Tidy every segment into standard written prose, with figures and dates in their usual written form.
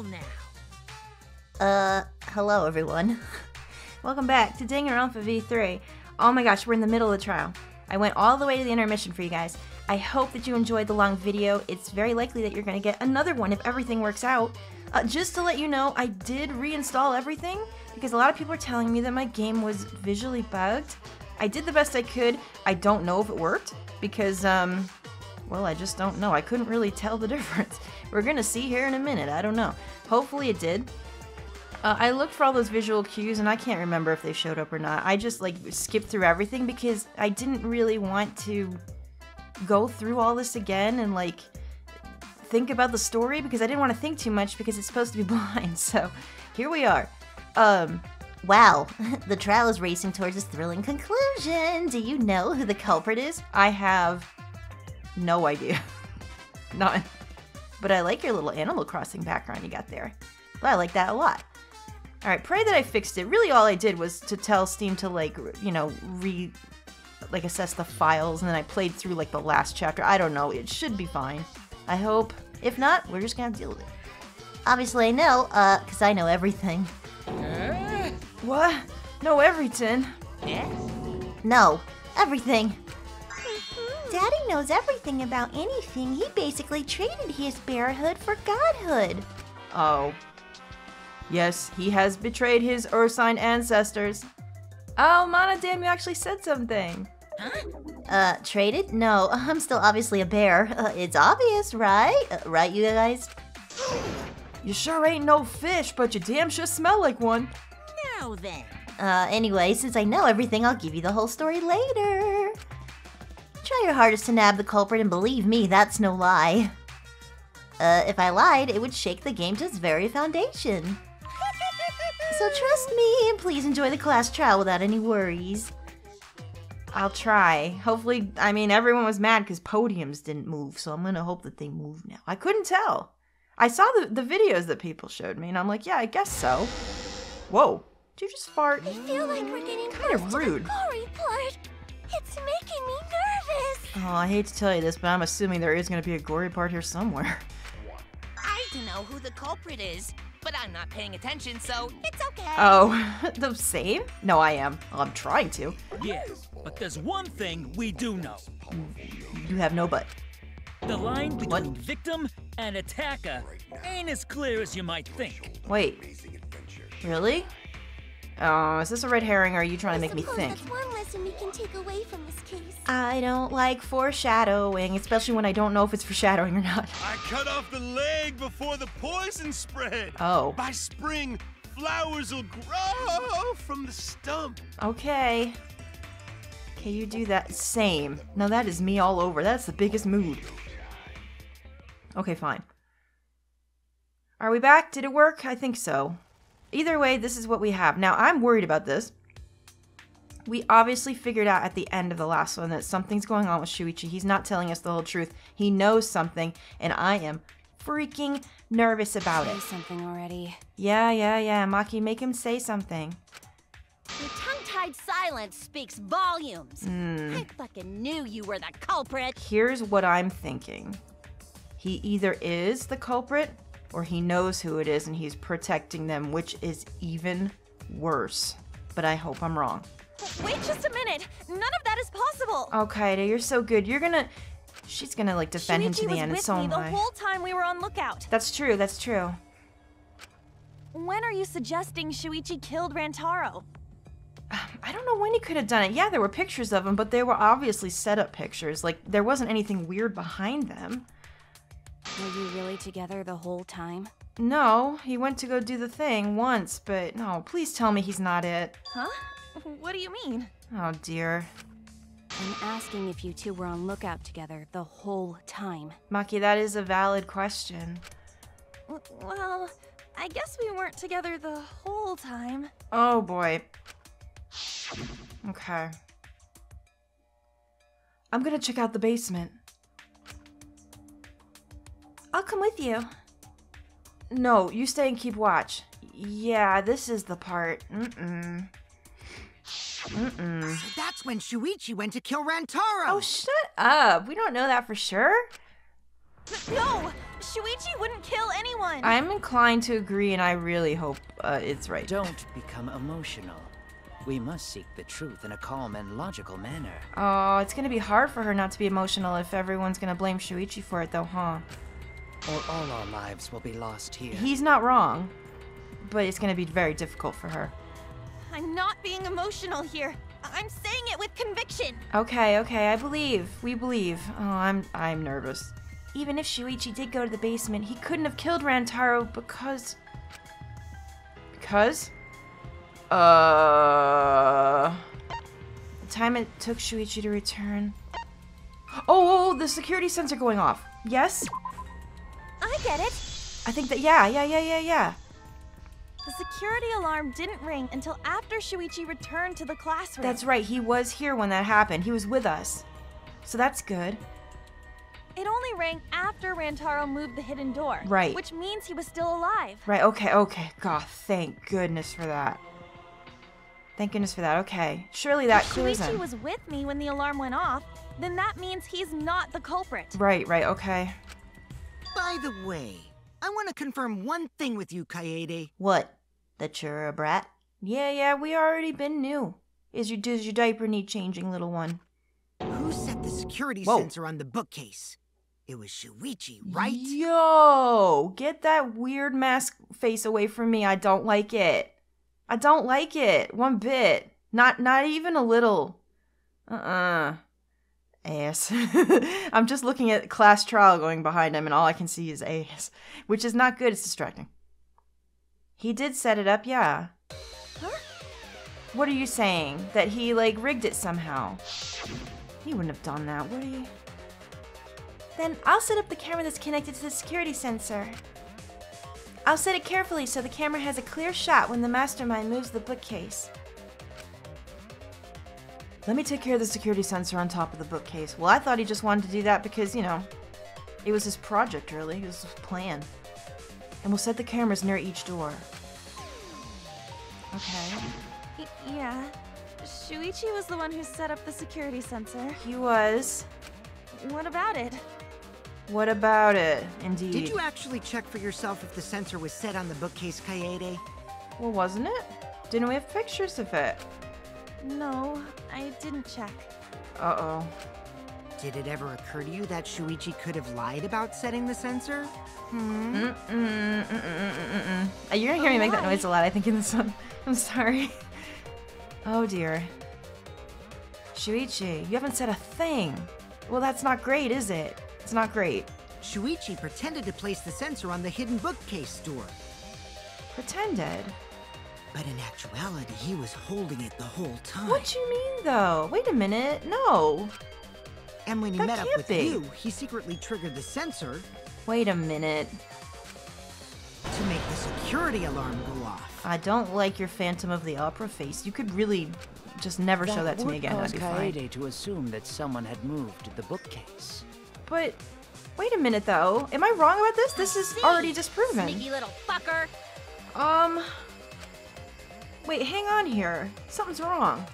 will now. Hello everyone. Welcome back to Danganronpa V3. Oh my gosh, we're in the middle of the trial. I went all the way to the intermission for you guys. I hope that you enjoyed the long video. It's very likely that you're gonna get another one if everything works out. Just to let you know, I did reinstall everything because a lot of people are telling me that my game was visually bugged. I did the best I could. I don't know if it worked because, well, I just don't know. I couldn't really tell the difference. We're gonna see here in a minute. I don't know. Hopefully it did. I looked for all those visual cues and I can't remember if they showed up or not. I just like skipped through everything because I didn't really want to go through all this again and like think about the story because I didn't want to think too much because it's supposed to be blind. So here we are. Wow, the trial is racing towards its thrilling conclusion. Do you know who the culprit is? I have no idea. None. But I like your little Animal Crossing background you got there. I like that a lot. Alright, pray that I fixed it. Really all I did was to tell Steam to, like, you know, assess the files, and then I played through, like, the last chapter. I don't know. It should be fine. I hope. If not, we're just gonna deal with it. Obviously I know, because I know everything. What? No, everything. Yeah. No, everything. Daddy knows everything about anything. He basically traded his bearhood for godhood. Oh. Yes, he has betrayed his Ursine ancestors. Oh, Mana, damn, you actually said something. Traded? No, I'm still obviously a bear. It's obvious, right? Right, you guys? You sure ain't no fish, but you damn sure smell like one. Now then. Anyway, since I know everything, I'll give you the whole story later. Try your hardest to nab the culprit, and believe me, that's no lie. If I lied, it would shake the game to its very foundation. So trust me, and please enjoy the class trial without any worries. I'll try. Hopefully, I mean, everyone was mad because podiums didn't move, so I'm gonna hope that they move now. I couldn't tell. I saw the videos that people showed me, and I'm like, yeah, I guess so. Whoa. Did you just fart? I feel like we're getting kind of rude. Part. It's making me nervous. Oh, I hate to tell you this, but I'm assuming there is gonna be a gory part here somewhere. I don't know who the culprit is. But I'm not paying attention, so it's okay. Oh, the same? No, I am. I'm trying to. Yes, but there's one thing we do know. You have no but. The line between victim and attacker ain't as clear as you might think. Wait. Really? Oh, is this a red herring or are you trying to make me think? That's one lesson we can take away from this case. I don't like foreshadowing, especially when I don't know if it's foreshadowing or not. I cut off the leg before the poison spread. Oh. By spring, flowers will grow from the stump. Okay. Okay, you do that. Same. Now that is me all over. That's the biggest mood. Okay, fine. Are we back? Did it work? I think so. Either way, this is what we have. Now, I'm worried about this. We obviously figured out at the end of the last one that something's going on with Shuichi. He's not telling us the whole truth. He knows something, and I am freaking nervous about it. Say something already. Yeah. Maki, make him say something. Your tongue-tied silence speaks volumes. I fucking knew you were the culprit. Here's what I'm thinking. He either is the culprit, or he knows who it is and he's protecting them, which is even worse. But I hope I'm wrong. Wait just a minute. None of that is possible. Oh, Kaede, you're so good. You're gonna... She's gonna, like, defend him to the end, and so am I. Shuichi was with me the whole time we were on lookout. That's true, that's true. When are you suggesting Shuichi killed Rantaro? I don't know when he could have done it. Yeah, there were pictures of him, but they were obviously set-up pictures. Like, there wasn't anything weird behind them. Were you really together the whole time? No, he went to go do the thing once, but no, please tell me he's not it. Huh? What do you mean? Oh dear. I'm asking if you two were on lookout together the whole time. Maki, that is a valid question. Well, I guess we weren't together the whole time. Oh boy. Okay. I'm gonna check out the basement. I'll come with you. No, you stay and keep watch. Yeah, this is the part. So that's when Shuichi went to kill Rantaro. Oh, shut up. We don't know that for sure. No! Shuichi wouldn't kill anyone! I'm inclined to agree, and I really hope it's right. Don't become emotional. We must seek the truth in a calm and logical manner. Oh, it's gonna be hard for her not to be emotional if everyone's gonna blame Shuichi for it, though, huh? Or all our lives will be lost here. He's not wrong, but it's gonna be very difficult for her. I'm not being emotional here. I'm saying it with conviction. Okay, okay, I believe. We believe. Oh, I'm nervous. Even if Shuichi did go to the basement, he couldn't have killed Rantaro because? The time it took Shuichi to return. Oh, the security sensor going off. Yes? I get it. I think that, yeah. The security alarm didn't ring until after Shuichi returned to the classroom. That's right, he was here when that happened. He was with us. So that's good. It only rang after Rantaro moved the hidden door. Right. Which means he was still alive. Right, okay. God, thank goodness for that. Okay. Surely that clues him. If Shuichi was with me when the alarm went off, then that means he's not the culprit. Right, okay. By the way, I want to confirm one thing with you, Kaede. What? That you're a brat? Yeah, we already been new. Does your diaper need changing, little one? Who set the security sensor on the bookcase? It was Shuichi, right? Yo! Get that weird mask face away from me. I don't like it. One bit. Not even a little. Ass. I'm just looking at class trial going behind him, and all I can see is ass, which is not good. It's distracting. He did set it up, yeah. Huh? What are you saying? That he, like, rigged it somehow? He wouldn't have done that, would he? Then I'll set up the camera that's connected to the security sensor. I'll set it carefully so the camera has a clear shot when the mastermind moves the bookcase. Let me take care of the security sensor on top of the bookcase. Well, I thought he just wanted to do that because, you know, it was his project, really. It was his plan. And we'll set the cameras near each door. Okay. Yeah. Shuichi was the one who set up the security sensor. He was. What about it? Indeed. Did you actually check for yourself if the sensor was set on the bookcase, Kaede? Well, wasn't it? Didn't we have pictures of it? No, I didn't check. Uh-oh. Did it ever occur to you that Shuichi could have lied about setting the sensor? You're gonna hear me make that noise a lot, I think, in the sun. I'm sorry. Oh, dear. Shuichi, you haven't said a thing. Well, that's not great, is it? It's not great. Shuichi pretended to place the sensor on the hidden bookcase door. Pretended? But in actuality, he was holding it the whole time. What you mean, though? Wait a minute. No. And when he met up with you, he secretly triggered the sensor. Wait a minute. To make the security alarm go off. I don't like your Phantom of the Opera face. You could really just never show that to me again. That'd be fine. Kaede to assume that someone had moved to the bookcase. But wait a minute, though. Am I wrong about this? This is already disproven. Sneaky little fucker. Wait, hang on here. Something's wrong.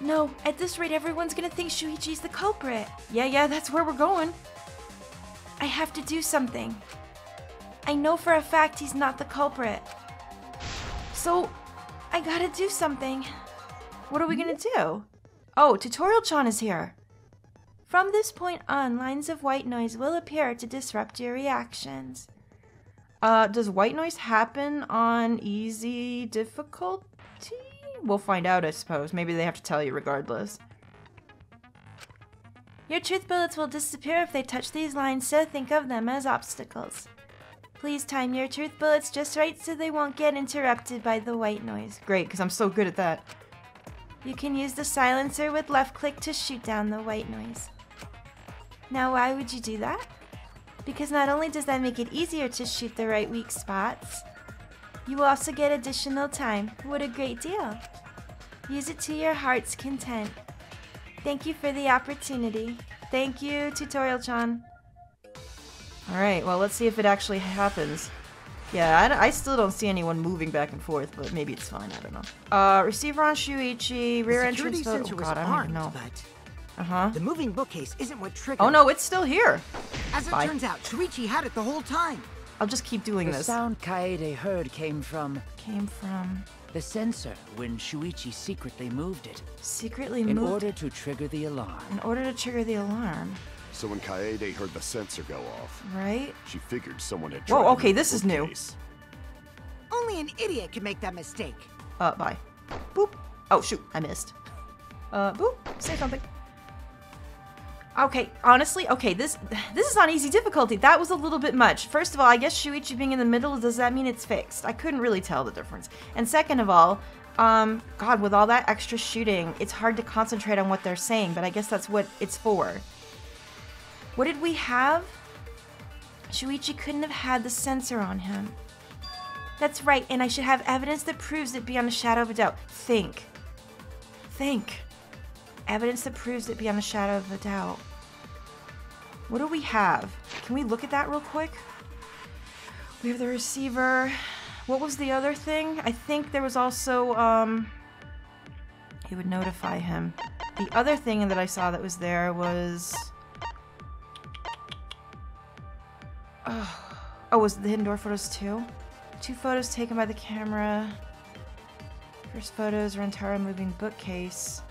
No, at this rate, everyone's gonna think Shuichi's the culprit. Yeah, that's where we're going. I have to do something. I know for a fact he's not the culprit. So, I gotta do something. What are we gonna do? Oh, Tutorial-chan is here. From this point on, lines of white noise will appear to disrupt your reactions. Does white noise happen on easy difficulty? We'll find out, I suppose. Maybe they have to tell you regardless. Your truth bullets will disappear if they touch these lines, so think of them as obstacles. Please time your truth bullets just right so they won't get interrupted by the white noise. Great, because I'm so good at that. You can use the silencer with left click to shoot down the white noise. Now, why would you do that? Because not only does that make it easier to shoot the right weak spots, you will also get additional time. What a great deal. Use it to your heart's content. Thank you for the opportunity. Thank you, Tutorial-chan. Alright, well, let's see if it actually happens. Yeah, I still don't see anyone moving back and forth, but maybe it's fine, I don't know. Receiver on Shuichi, rear entrance... Oh god, I don't even know. But The moving bookcase isn't what triggered. Oh no, it's still here. As it turns out, Shuichi had it the whole time. I'll just keep doing this. The sound Kaede heard came from... the sensor when Shuichi secretly moved it. In order to trigger the alarm. So when Kaede heard the sensor go off... She figured someone had... Whoa, okay, this is new. Only an idiot can make that mistake. Bye. Boop. Oh, shoot, I missed. Boop. Say something. Okay, honestly, okay, this is on easy difficulty. That was a little bit much. First of all, I guess Shuichi being in the middle, does that mean it's fixed? I couldn't really tell the difference. And second of all, God, with all that extra shooting, it's hard to concentrate on what they're saying, but I guess that's what it's for. What did we have? Shuichi couldn't have had the sensor on him. That's right, and I should have evidence that proves it beyond a shadow of a doubt. Think. Evidence that proves it beyond a shadow of a doubt. What do we have? Can we look at that real quick? We have the receiver. What was the other thing? I think there was also, he would notify him. The other thing that I saw that was there was... Oh, was it the hidden door photos too? 2 photos taken by the camera. First photo is Rantaro moving bookcase.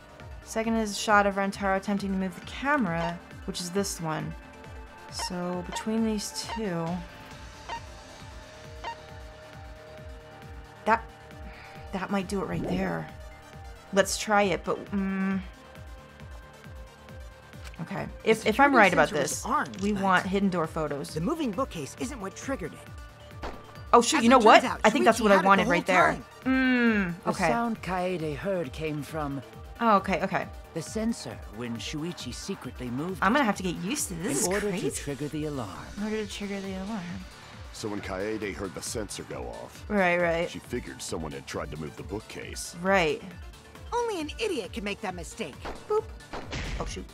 Second is a shot of Rantaro attempting to move the camera, which is this one. So between these two... That might do it right there. Let's try it, but... Okay, if I'm right about this, we want hidden door photos. The moving bookcase isn't what triggered it. Oh shoot, you know what? I think that's what I wanted right there. Okay. The sound Kaede heard came from... okay. The sensor when Shuichi secretly moved. I'm gonna have to get used to this. In order to trigger the alarm. So when Kaede heard the sensor go off. Right. She figured someone had tried to move the bookcase. Only an idiot can make that mistake. Boop. Oh shoot.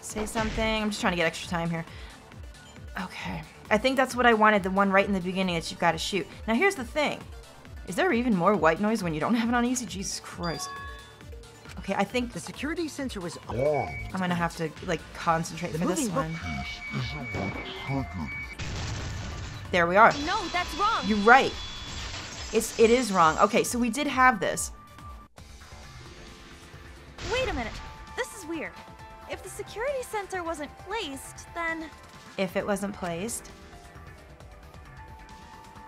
Say something. I'm just trying to get extra time here. Okay. I think that's what I wanted, the one right in the beginning that you've got to shoot. Now here's the thing. Is there even more white noise when you don't have it on easy? Jesus Christ. Okay, I think the security sensor was on. I'm gonna have to like concentrate for this one. There we are. No, that's wrong. You're right. It is wrong. Okay, so we did have this. Wait a minute. This is weird. If the security sensor wasn't placed, then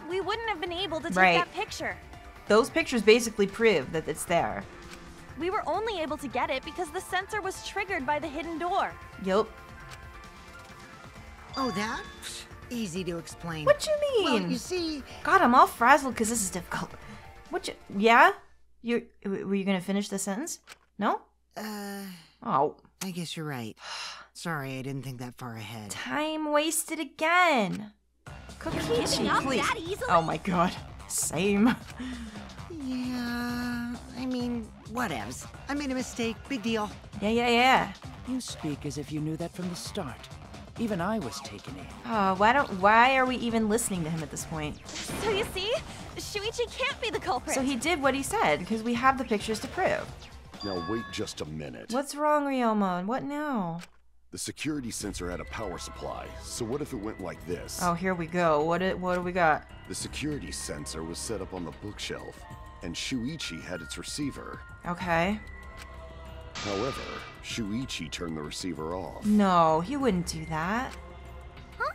we wouldn't have been able to take that picture. Those pictures basically prove that it's there. We were only able to get it because the sensor was triggered by the hidden door. Yup. Oh, that? Easy to explain. What you mean? Well, you see... God, I'm all frazzled because this is difficult. What you... Yeah? Were you gonna finish the sentence? No? Oh. I guess you're right. Sorry, I didn't think that far ahead. Time wasted again. Kokichi, please. That easily? Oh my god. Same. Yeah, I mean, whatevs. I made a mistake. Big deal. Yeah. You speak as if you knew that from the start. Even I was taken in. Oh, why are we even listening to him at this point? So you see? Shuichi can't be the culprit. So he did what he said, because we have the pictures to prove. Now wait just a minute. What's wrong, Ryoma? What now? The security sensor had a power supply, so what if it went like this? Oh, here we go. What do we got? The security sensor was set up on the bookshelf, and Shuichi had its receiver. Okay. However, Shuichi turned the receiver off. No, he wouldn't do that. Huh?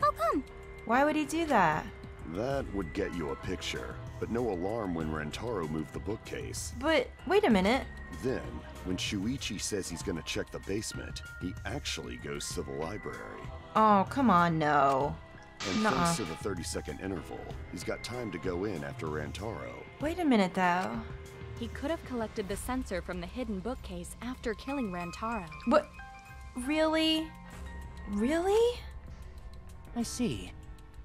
How come? Why would he do that? That would get you a picture, but no alarm when Rantaro moved the bookcase. But, wait a minute. Then, when Shuichi says he's gonna check the basement, he actually goes to the library. Oh, come on, no. And thanks to the 30-second interval, he's got time to go in after Rantaro. Wait a minute, though. He could have collected the sensor from the hidden bookcase after killing Rantaro. What? Really? Really? I see.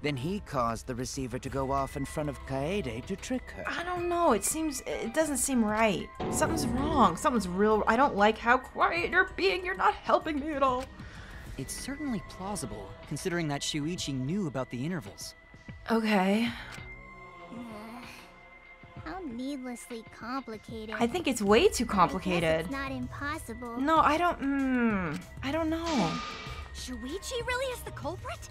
Then he caused the receiver to go off in front of Kaede to trick her. I don't know, it doesn't seem right. Something's wrong, something's real. I don't like how quiet you're being, you're not helping me at all. It's certainly plausible, considering that Shuichi knew about the intervals. Okay. How needlessly complicated. I think it's way too complicated. It's not impossible. No, I don't. I don't know. Shuichi really is the culprit?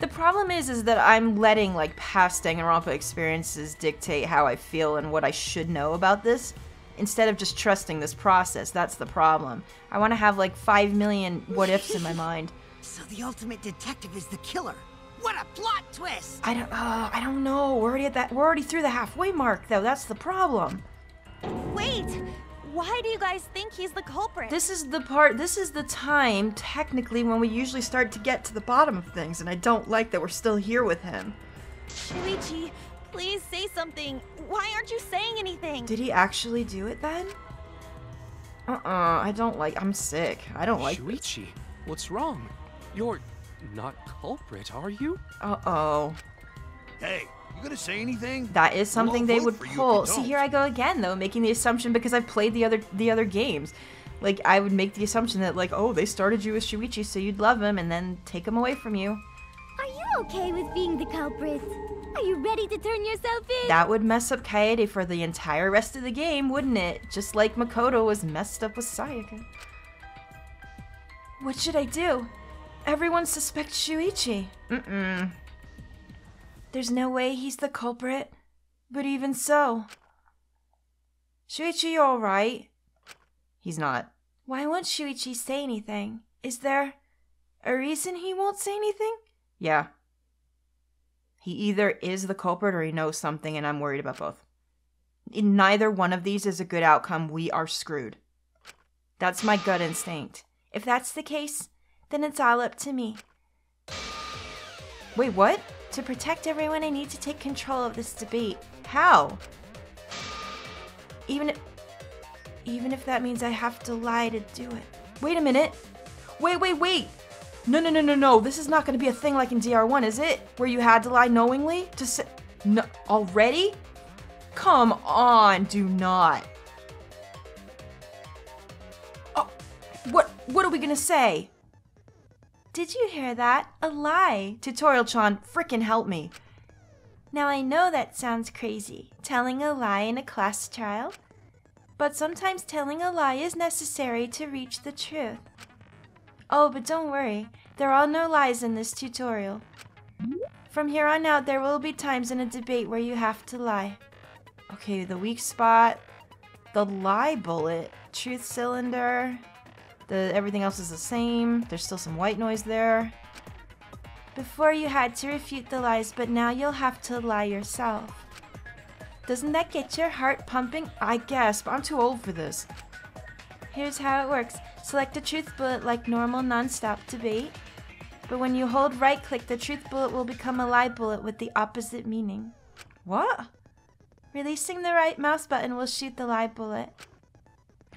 The problem is that I'm letting like past Danganronpa experiences dictate how I feel and what I should know about this, instead of just trusting this process. That's the problem. I want to have like 5 million what ifs in my mind. So the ultimate detective is the killer. What a plot twist! I don't know. We're already through the halfway mark, though. That's the problem. Wait. Why do you guys think he's the culprit? This is the part, this is the time, technically, when we usually start to get to the bottom of things, and I don't like that we're still here with him. Shuichi, please say something. Why aren't you saying anything? Did he actually do it then? I don't like, I'm sick. I don't like Shuichi, what's wrong? You're not culprit, are you? Uh-oh. Hey. You gonna say anything? That is something they would pull. See, here I go again, though, making the assumption because I've played the other games. Like, I would make the assumption that, like, oh, they started you with Shuichi, so you'd love him, and then take him away from you. Are you okay with being the culprit? Are you ready to turn yourself in? That would mess up Kaede for the entire rest of the game, wouldn't it? Just like Makoto was messed up with Sayaka. What should I do? Everyone suspects Shuichi. Mm-mm. There's no way he's the culprit, but even so. Shuichi, all right? He's not. Why won't Shuichi say anything? Is there a reason he won't say anything? Yeah. He either is the culprit or he knows something, and I'm worried about both. In neither one of these is a good outcome. We are screwed. That's my gut instinct. If that's the case, then it's all up to me. Wait, what? To protect everyone, I need to take control of this debate. How? Even if that means I have to lie to do it. Wait a minute. Wait. No. This is not going to be a thing like in DR1, is it? Where you had to lie knowingly? To say... No, already? Come on, do not. Oh, what are we going to say? Did you hear that? A lie. Tutorial-chan, frickin' help me. Now I know that sounds crazy, telling a lie in a class trial. But sometimes telling a lie is necessary to reach the truth. Oh, but don't worry. There are no lies in this tutorial. From here on out, there will be times in a debate where you have to lie. Okay, the weak spot, the lie bullet, truth cylinder... everything else is the same. There's still some white noise there. Before you had to refute the lies, but now you'll have to lie yourself. Doesn't that get your heart pumping? I guess, but I'm too old for this. Here's how it works. Select the truth bullet like normal non-stop debate. But when you hold right-click, the truth bullet will become a lie bullet with the opposite meaning. What? Releasing the right mouse button will shoot the lie bullet.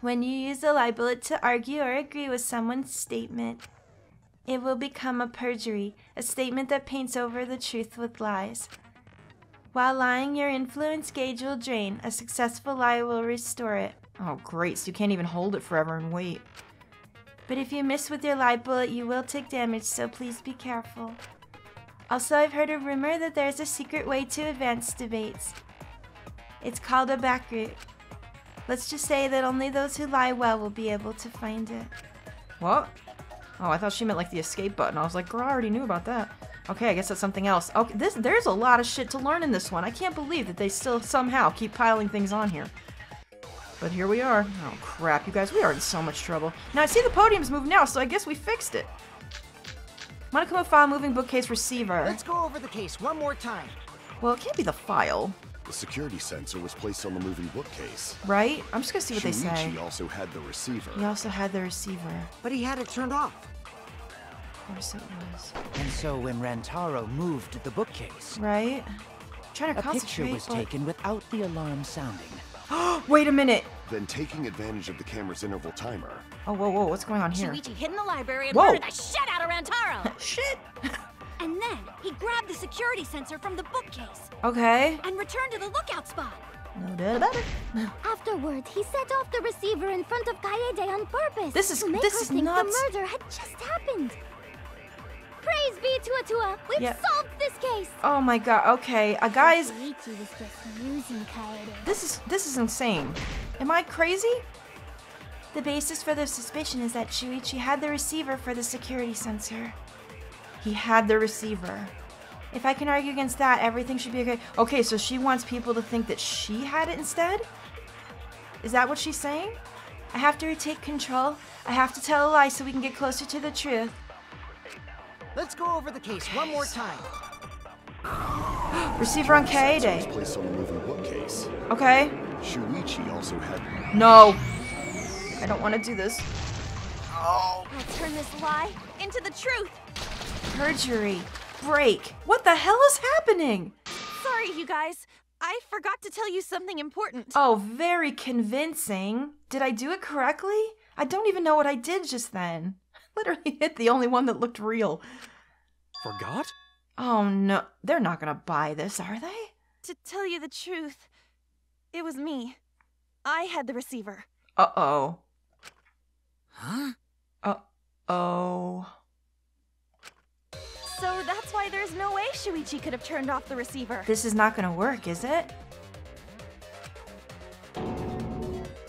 When you use a lie bullet to argue or agree with someone's statement, it will become a perjury, a statement that paints over the truth with lies. While lying, your influence gauge will drain. A successful lie will restore it. Oh, great. So you can't even hold it forever and wait. But if you miss with your lie bullet, you will take damage, so please be careful. Also, I've heard a rumor that there's a secret way to advance debates. It's called a back route. Let's just say that only those who lie well will be able to find it. What? Oh, I thought she meant like the escape button. I was like, girl, I already knew about that. Okay, I guess that's something else. Okay, there's a lot of shit to learn in this one. I can't believe that they still somehow keep piling things on here. But here we are. Oh, crap, you guys, we are in so much trouble. Now, I see the podium's moved now, so I guess we fixed it. Monokuma file moving bookcase receiver. Let's go over the case one more time. Well, it can't be the file. The security sensor was placed on the moving bookcase. Right? I'm just gonna see what they say. Shuichi also had the receiver. He also had the receiver. But he had it turned off. Of course it was. And so when Rantaro moved the bookcase... Right? I'm trying to concentrate. A picture was taken without the alarm sounding. Wait a minute! Then taking advantage of the camera's interval timer... Oh, whoa, what's going on here? Shuichi hid in the library and murdered the shit out of Rantaro! Shit! And then, he grabbed the security sensor from the bookcase. Okay. And returned to the lookout spot. No doubt about it. Afterward, he set off the receiver in front of Kaede on purpose. This is not... to make her think the murder had just happened. Praise be to Atua. We've solved this case. Oh my god. Okay, guys. This is insane. Am I crazy? The basis for their suspicion is that Shuichi had the receiver for the security sensor. He had the receiver. If I can argue against that, everything should be okay. Okay, so she wants people to think that she had it instead? Is that what she's saying? I have to retake control. I have to tell a lie so we can get closer to the truth. Let's go over the case one more time. Receiver on Kaede. Okay. Shuichi also had. No. I don't want to do this. Oh. I'll turn this lie into the truth. Perjury. Break. What the hell is happening? Sorry, you guys. I forgot to tell you something important. Oh, very convincing. Did I do it correctly? I don't even know what I did just then. Literally hit the only one that looked real. Forgot? Oh no, they're not gonna buy this, are they? To tell you the truth, it was me. I had the receiver. Uh-oh. Huh? Uh-oh. So that's why there's no way Shuichi could have turned off the receiver. This is not gonna work, is it?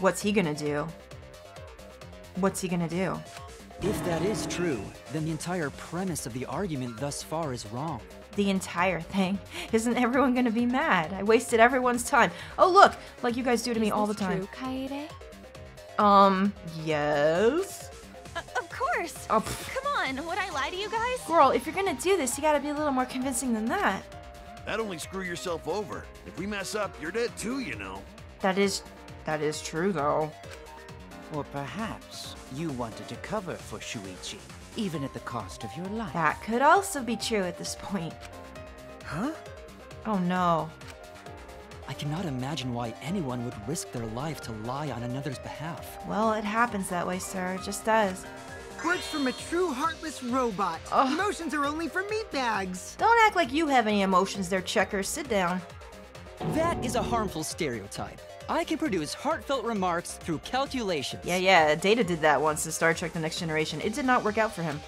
What's he gonna do? What's he gonna do? If that is true, then the entire premise of the argument thus far is wrong. The entire thing? Isn't everyone gonna be mad? I wasted everyone's time. Oh look, like you guys do to me all the time. Is this true, Kaede? Yes? Of course! Oh, come on! Would I lie to you guys? Girl, if you're gonna do this, you gotta be a little more convincing than that. That only screw yourself over. If we mess up, you're dead too, you know. That is true, though. Or perhaps you wanted to cover for Shuichi, even at the cost of your life. That could also be true at this point. Huh? Oh no. I cannot imagine why anyone would risk their life to lie on another's behalf. Well, it happens that way, sir. It just does. Words from a true heartless robot. Ugh. Emotions are only for meatbags. Don't act like you have any emotions there, Checker. Sit down. That is a harmful stereotype. I can produce heartfelt remarks through calculations. Yeah, Data did that once in Star Trek The Next Generation. It did not work out for him.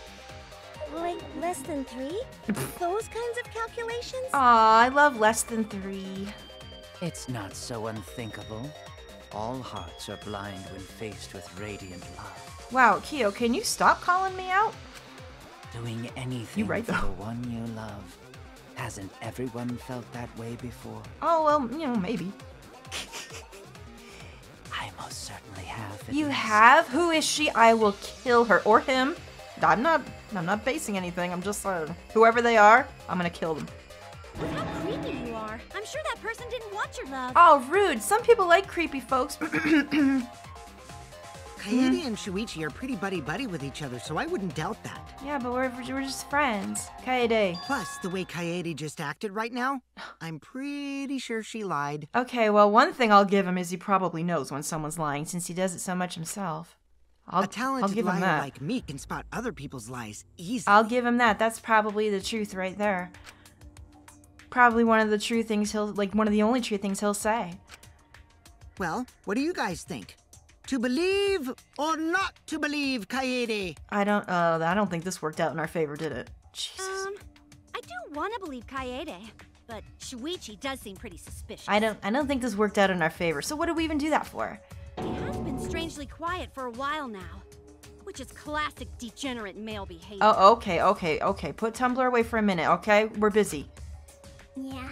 Like, less than three? Those kinds of calculations? Aw, I love less than three. It's not so unthinkable. All hearts are blind when faced with radiant love. Wow, Kiyo, can you stop calling me out? Doing anything for the one you love. Hasn't everyone felt that way before? Oh, well, you know, maybe. I most certainly have. You have? Who is she? I will kill her or him. I'm not basing anything. I'm just whoever they are, I'm gonna kill them. Look how creepy you are. I'm sure that person didn't want your love. Oh, rude. Some people like creepy folks. Kaede and Shuichi are pretty buddy-buddy with each other, so I wouldn't doubt that. Yeah, but we're just friends. Kaede. Plus, the way Kaede just acted right now, I'm pretty sure she lied. Okay, well, one thing I'll give him is he probably knows when someone's lying, since he does it so much himself. A talented liar like me can spot other people's lies easily. I'll give him that. That's probably the truth right there. Probably one of the true things one of the only true things he'll say. Well, what do you guys think? To believe or not to believe, Kaede? I don't think this worked out in our favor, did it? Jesus. I do want to believe Kaede, but Shuichi does seem pretty suspicious. I don't think this worked out in our favor, so what do we even do that for? He has been strangely quiet for a while now, which is classic degenerate male behavior. Oh, okay. Put Tumblr away for a minute, okay? We're busy. Yeah,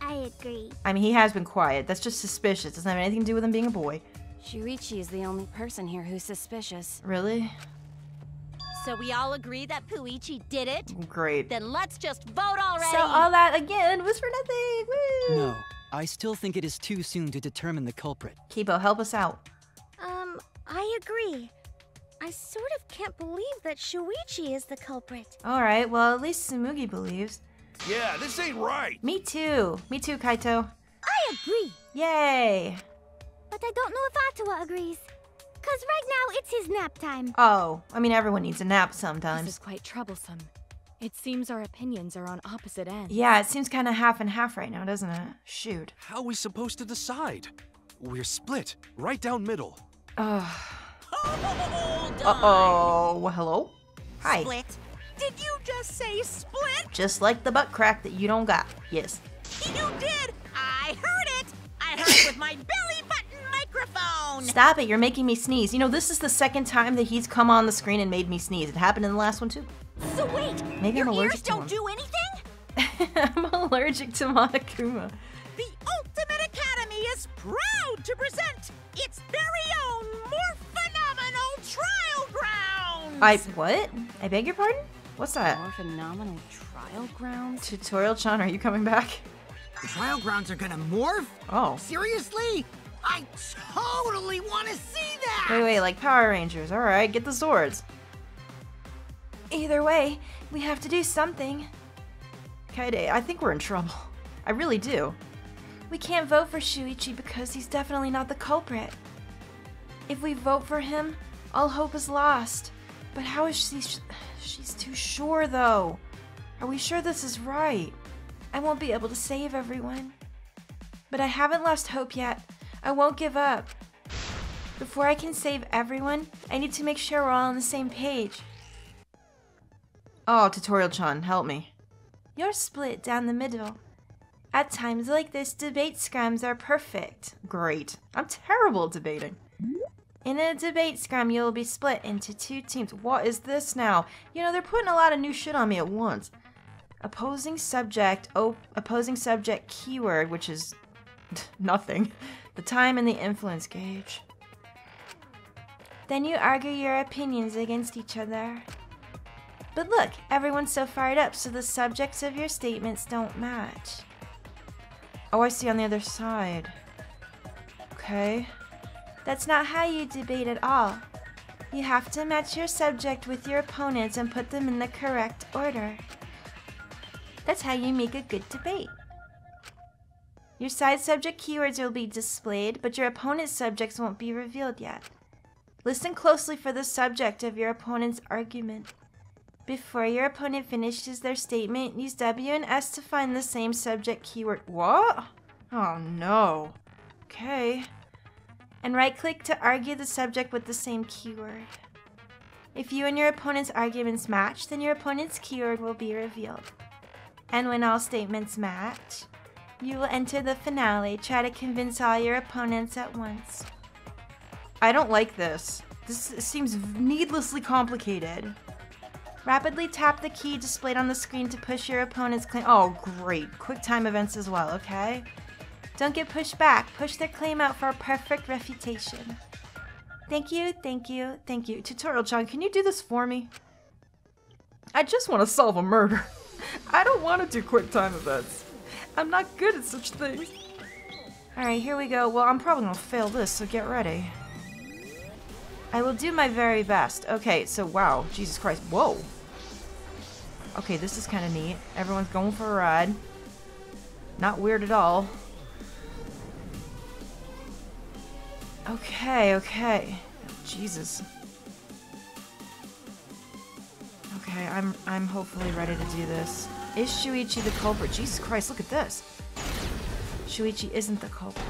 I agree. I mean, he has been quiet. That's just suspicious. Doesn't have anything to do with him being a boy. Shuichi is the only person here who's suspicious. Really? So we all agree that Puichi did it? Great. Then let's just vote already! So all that again was for nothing! Woo! No, I still think it is too soon to determine the culprit. Kibo, help us out. I agree. I sort of can't believe that Shuichi is the culprit. Alright, well at least Tsumugi believes. Yeah, this ain't right! Me too! Me too, Kaito. I agree! Yay! But I don't know if Atua agrees. Because right now, it's his nap time. Oh, I mean, everyone needs a nap sometimes. This is quite troublesome. It seems our opinions are on opposite ends. Yeah, it seems kind of half and half right now, doesn't it? Shoot. How are we supposed to decide? We're split, right down middle. Hold on. Uh-oh. Hello? Hi. Split. Did you just say split? Just like the butt crack that you don't got. Yes. You did. I heard it. I heard it with my belly button microphone. Stop it. You're making me sneeze. You know, this is the second time that he's come on the screen and made me sneeze. It happened in the last one, too. So wait, maybe your ears don't do anything? I'm allergic to Monokuma. The Ultimate Academy is proud to present its very own more phenomenal trial grounds. What? I beg your pardon? What's that? More phenomenal trial grounds? Tutorial-chan, are you coming back? The trial grounds are gonna morph? Oh. Seriously? I totally want to see that! Wait, like Power Rangers. Alright, get the swords. Either way, we have to do something. Kaede, I think we're in trouble. I really do. We can't vote for Shuichi because he's definitely not the culprit. If we vote for him, all hope is lost. But how is she... She's too sure, though. Are we sure this is right? I won't be able to save everyone. But I haven't lost hope yet. I won't give up. Before I can save everyone, I need to make sure we're all on the same page. Oh, Tutorial-chan, help me. You're split down the middle. At times like this, debate scrums are perfect. Great. I'm terrible at debating. In a debate scrum, you'll be split into two teams. What is this now? You know, they're putting a lot of new shit on me at once. Opposing subject keyword, which is nothing. The time and the influence gauge. Then you argue your opinions against each other. But look, everyone's so fired up, so the subjects of your statements don't match. Oh, I see on the other side. Okay. That's not how you debate at all. You have to match your subject with your opponents and put them in the correct order. That's how you make a good debate. Your side subject keywords will be displayed, but your opponent's subjects won't be revealed yet. Listen closely for the subject of your opponent's argument. Before your opponent finishes their statement, use W and S to find the same subject keyword. What? Oh no. Okay. And right-click to argue the subject with the same keyword. If you and your opponent's arguments match, then your opponent's keyword will be revealed. And when all statements match, you will enter the finale. Try to convince all your opponents at once. I don't like this. This seems needlessly complicated. Rapidly tap the key displayed on the screen to push your opponent's claim. Oh, great. Quick time events as well, okay? Don't get pushed back. Push their claim out for a perfect refutation. Thank you, thank you, thank you. Tutorial-chan, can you do this for me? I just want to solve a murder. I don't want to do quick time events. I'm not good at such things. Alright, here we go. Well, I'm probably going to fail this, so get ready. I will do my very best. Okay, so wow. Jesus Christ. Whoa. Okay, this is kind of neat. Everyone's going for a ride. Not weird at all. Okay, okay. Oh, Jesus. Okay, I'm hopefully ready to do this. Is Shuichi the culprit? Jesus Christ, look at this. Shuichi isn't the culprit.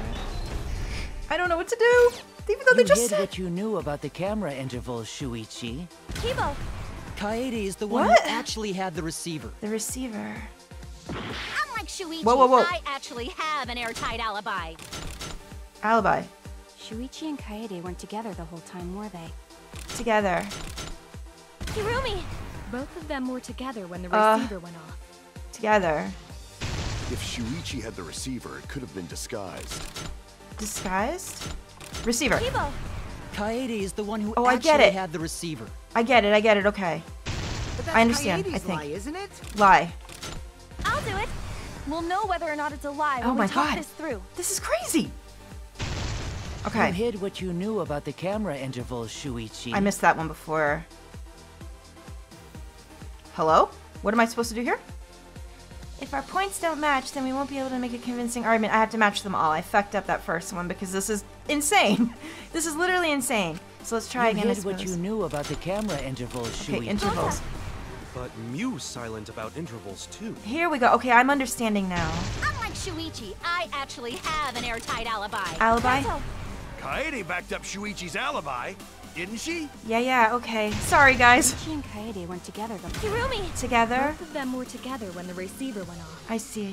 I don't know what to do. Even though they just said what you knew about the camera intervals, Shuichi. Kibo. Kaede is the one who actually had the receiver. The receiver. Unlike Shuichi, whoa. I actually have an airtight alibi. Alibi. Shuichi and Kaede weren't together the whole time, were they? Together. Kirumi. Both of them were together when the receiver went off. Together. If Shuichi had the receiver, it could have been disguised. Disguised? Receiver. Kaede is the one who actually had the receiver. I get it, okay. But that's I understand, Kaede's I think. Lie, isn't it? Lie. I'll do it. We'll know whether or not it's a lie when we talk this through. This is crazy. Okay. You hid what you knew about the camera intervals, Shuichi. I missed that one before. Hello? What am I supposed to do here? If our points don't match, then we won't be able to make a convincing argument. I have to match them all. I fucked up that first one because this is insane. This is literally insane. So let's try again. Here's what you knew about the camera intervals. Okay, intervals. But Miu's silent about intervals too. Here we go. Okay, I'm understanding now. Unlike Shuichi, I actually have an airtight alibi. Alibi. Kaede backed up Shuichi's alibi. didn't she? Yeah, okay. Sorry, guys. She and Kaede went together. Kirumi! Together? Both of them were together when the receiver went off. I see.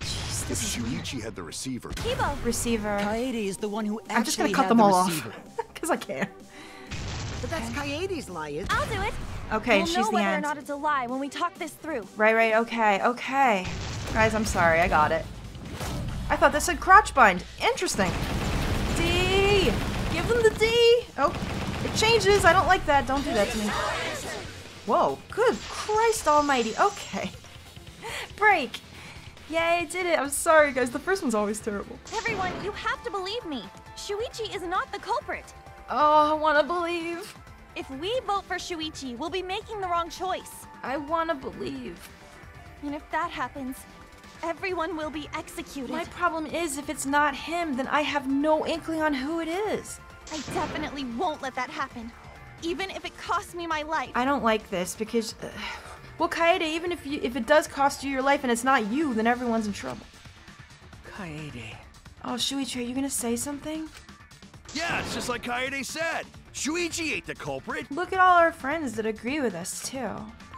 Jeez, this is Shuichi had the receiver. Kibo! Receiver. Kaede is the one who actually I'm just gonna cut them all off. Because I can. But that's Kaede's lie, isn't it? I'll do it! Okay, we'll know whether or not it's a lie when we talk this through. Right, okay. Guys, I'm sorry, I got it. I thought this said crotch bind. Interesting. D! Give them the D! Oh, it changes. I don't like that. Don't do that to me. Whoa, good Christ almighty. Okay. Break! Yay, I did it. I'm sorry, guys. The first one's always terrible. Everyone, you have to believe me. Shuichi is not the culprit. Oh, I want to believe. If we vote for Shuichi, we'll be making the wrong choice. I want to believe. And if that happens, everyone will be executed. My problem is, if it's not him, then I have no inkling on who it is. I definitely won't let that happen, even if it costs me my life. I don't like this because... Well, Kaede, even if it does cost you your life and it's not you, then everyone's in trouble. Kaede. Oh, Shuichi, are you gonna say something? Yeah, it's just like Kaede said. Shuichi ain't the culprit. Look at all our friends that agree with us, too.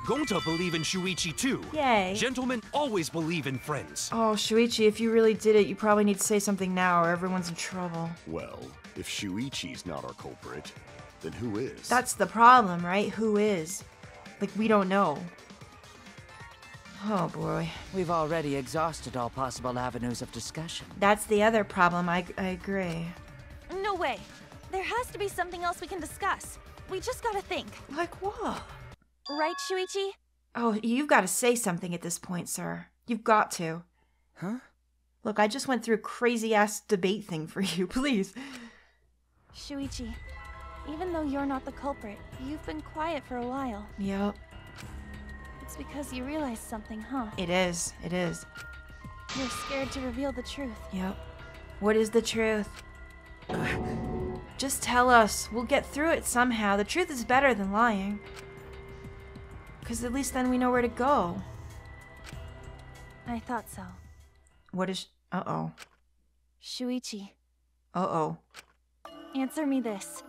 Gonta believe in Shuichi, too. Yay. Gentlemen always believe in friends. Oh, Shuichi, if you really did it, you probably need to say something now or everyone's in trouble. Well, if Shuichi's not our culprit, then who is? That's the problem, right? Who is? Like, we don't know. Oh boy. We've already exhausted all possible avenues of discussion. That's the other problem, I agree. No way. There has to be something else we can discuss. We just gotta think. Like what? Right, Shuichi? Oh, you've gotta say something at this point, sir. You've got to. Huh? Look, I just went through a crazy-ass debate thing for you, please. Shuichi, even though you're not the culprit, you've been quiet for a while. Yep. It's because you realized something, huh? It is. You're scared to reveal the truth. Yep. What is the truth? Just tell us. We'll get through it somehow. The truth is better than lying. Because at least then we know where to go. I thought so. What is... Uh-oh. Shuichi. Uh-oh. Answer me this.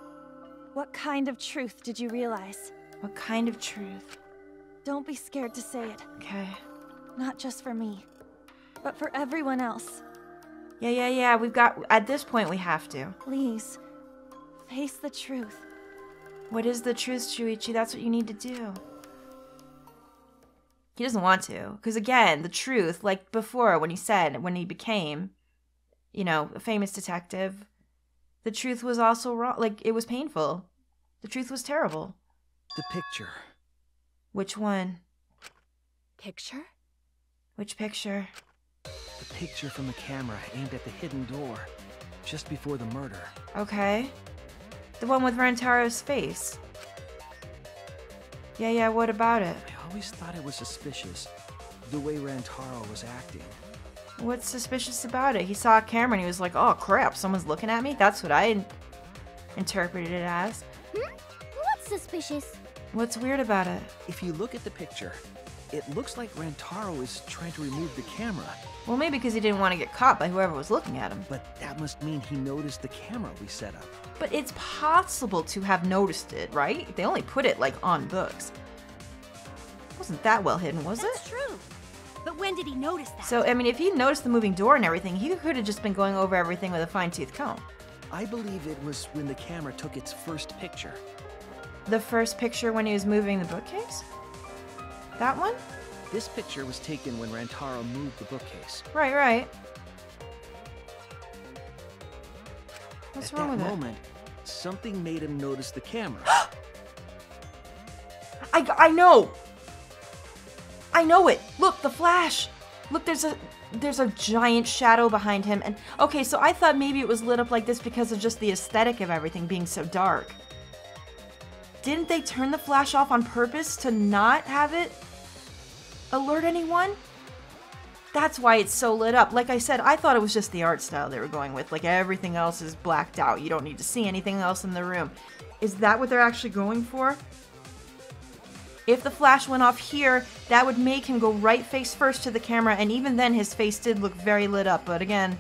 What kind of truth did you realize? What kind of truth? Don't be scared to say it. Okay. Not just for me, but for everyone else. Yeah. We've got... At this point, we have to. Please, face the truth. What is the truth, Shuichi? That's what you need to do. He doesn't want to. Because, again, the truth, like before when he said, when he became, you know, a famous detective, the truth was also wrong. Like, it was painful. The truth was terrible. The picture... Which one? Picture? Which picture? The picture from a camera aimed at the hidden door, just before the murder. Okay. The one with Rantaro's face. Yeah, what about it? I always thought it was suspicious, the way Rantaro was acting. What's suspicious about it? He saw a camera and he was like, oh crap, someone's looking at me? That's what I interpreted it as. Hmm? What's suspicious? What's weird about it? If you look at the picture, it looks like Rantaro is trying to remove the camera. Well, maybe because he didn't want to get caught by whoever was looking at him. But that must mean he noticed the camera we set up. But it's possible to have noticed it, right? They only put it, like, on books. It wasn't that well hidden, was it? That's true. But when did he notice that? So, I mean, if he noticed the moving door and everything, he could have just been going over everything with a fine-tooth comb. I believe it was when the camera took its first picture. The first picture when he was moving the bookcase? That one? This picture was taken when Rantaro moved the bookcase. Right. What's wrong with it? At that moment, something made him notice the camera. I know! I know it! Look, the flash! Look, there's a giant shadow behind him, and... Okay, so I thought maybe it was lit up like this because of just the aesthetic of everything being so dark. Didn't they turn the flash off on purpose to not have it alert anyone? That's why it's so lit up. Like I said, I thought it was just the art style they were going with. Like, everything else is blacked out. You don't need to see anything else in the room. Is that what they're actually going for? If the flash went off here, that would make him go right face first to the camera, and even then his face did look very lit up. But again,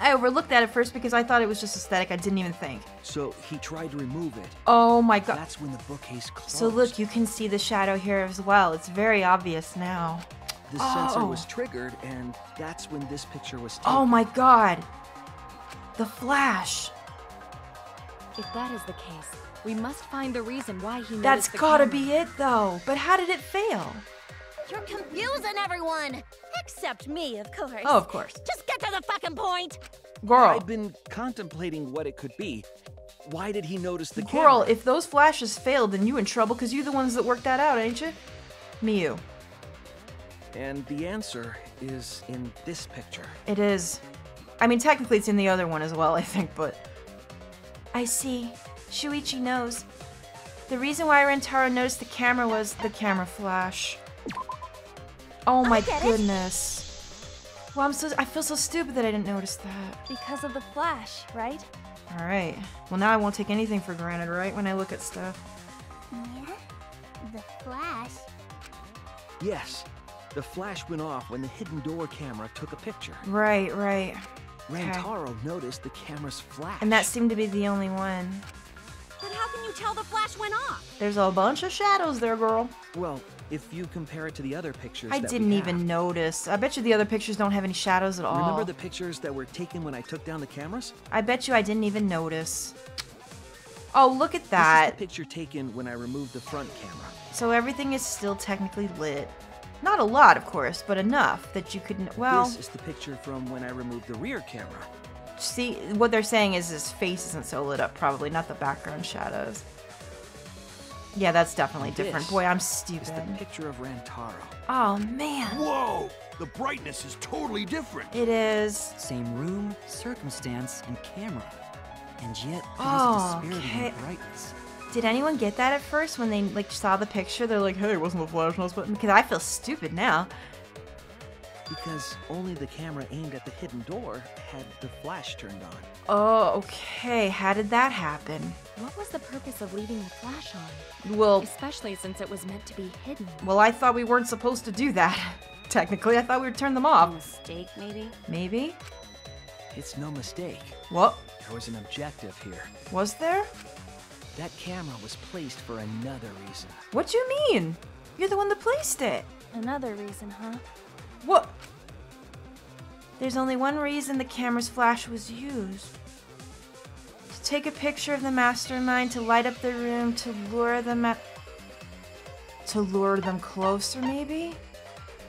I overlooked that at first because I thought it was just aesthetic. I didn't even think. So he tried to remove it. Oh my god. That's when the bookcase closed. So look, you can see the shadow here as well. It's very obvious now. The sensor was triggered, and that's when this picture was taken. Oh my god. The flash. If that is the case, we must find the reason why he noticed the camera. That's gotta be it, though. But how did it fail? You're confusing everyone! Except me, of course. Oh, of course. Just get to the fucking point! Girl. I've been contemplating what it could be. Why did he notice the camera? Girl, if those flashes failed, then you in trouble, because you're the ones that worked that out, ain't you? Miu. And the answer is in this picture. It is. I mean, technically it's in the other one as well, I think, but... I see. Shuichi knows. The reason why Rantaro noticed the camera was the camera flash. Oh my goodness. Well, I feel so stupid that I didn't notice that. Because of the flash, right? Alright. Well, now I won't take anything for granted, right? When I look at stuff. Yeah? The flash? Yes. The flash went off when the hidden door camera took a picture. Right, right. Rantaro noticed the camera's flash. And that seemed to be the only one. But how can you tell the flash went off? There's a bunch of shadows there, girl. Well, if you compare it to the other pictures that we have. I didn't even notice. I bet you the other pictures don't have any shadows at all. Remember the pictures that were taken when I took down the cameras? I bet you I didn't even notice. Oh, look at that. This is the picture taken when I removed the front camera. So everything is still technically lit. Not a lot, of course, but enough that you couldn't, well... This is the picture from when I removed the rear camera. See, what they're saying is his face isn't so lit up, probably, not the background shadows. Yeah, that's definitely different. Boy, I'm stupid. It's the picture of Rantaro. Oh, man. Whoa! The brightness is totally different. It is. Same room, circumstance, and camera. And yet, there's a disparity in brightness. Did anyone get that at first when they like saw the picture? They're like, hey, it wasn't the flash noise button. Because I feel stupid now. Because only the camera aimed at the hidden door had the flash turned on. Oh, okay. How did that happen? What was the purpose of leaving the flash on? Well... Especially since it was meant to be hidden. Well, I thought we weren't supposed to do that. Technically, I thought we would turn them off. A mistake, maybe? Maybe? It's no mistake. What? There was an objective here. Was there? That camera was placed for another reason. What do you mean? You're the one that placed it. Another reason, huh? What? There's only one reason the camera's flash was used. To take a picture of the mastermind, to light up the room, to lure them at... To lure them closer, maybe?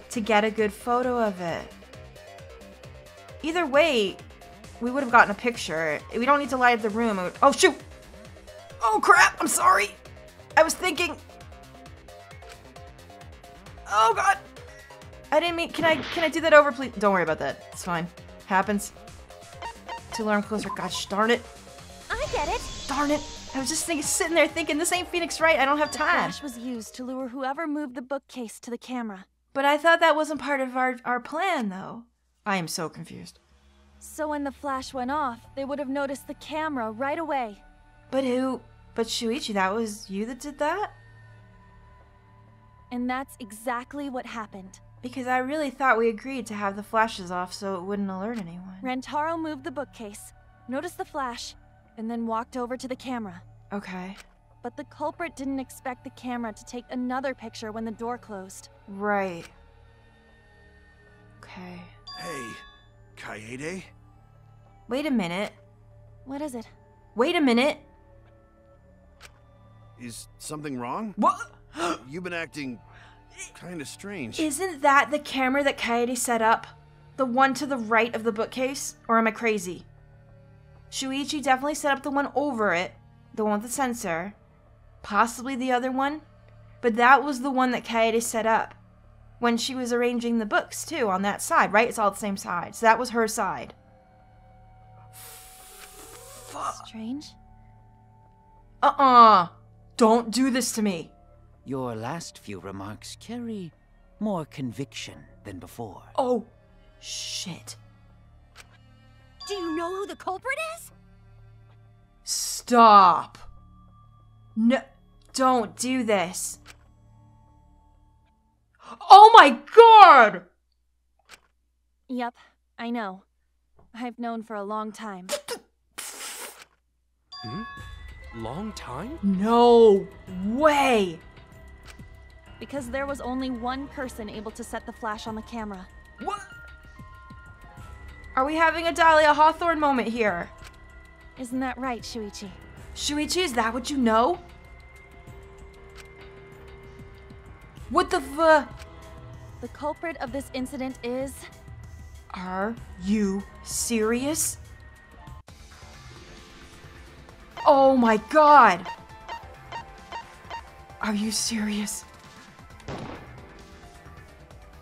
To get a good photo of it. Either way, we would have gotten a picture. We don't need to light up the room. Oh, shoot! Oh, crap! I'm sorry! I was thinking... Oh, God! I didn't mean... Can I do that over, please? Don't worry about that. It's fine. Happens. To lure him closer. Gosh darn it. I get it. Darn it. I was just sitting there thinking, this ain't Phoenix Wright. I don't have time. The flash was used to lure whoever moved the bookcase to the camera. But I thought that wasn't part of our plan, though. I am so confused. So when the flash went off, they would have noticed the camera right away. But who... But Shuichi, that was you that did that? And that's exactly what happened. Because I really thought we agreed to have the flashes off so it wouldn't alert anyone. Rantaro moved the bookcase, noticed the flash, and then walked over to the camera. Okay. But the culprit didn't expect the camera to take another picture when the door closed. Right. Okay. Hey, Kaede? Wait a minute. What is it? Wait a minute. Is something wrong? What? You've been acting... kind of strange. Isn't that the camera that Kaede set up? The one to the right of the bookcase? Or am I crazy? Shuichi definitely set up the one over it. The one with the sensor. Possibly the other one. But that was the one that Kaede set up. When she was arranging the books, too, on that side, right? It's all the same side. So that was her side. Strange? Don't do this to me. Your last few remarks carry more conviction than before. Oh, shit. Do you know who the culprit is? Stop. No, don't do this. Oh my god! Yep, I know. I've known for a long time. Hmm? Long time? No way! Because there was only one person able to set the flash on the camera. What? Are we having a Dahlia Hawthorne moment here? Isn't that right, Shuichi? Shuichi, is that what you know? What the f- The culprit of this incident is... Are you serious? Oh my god! Are you serious?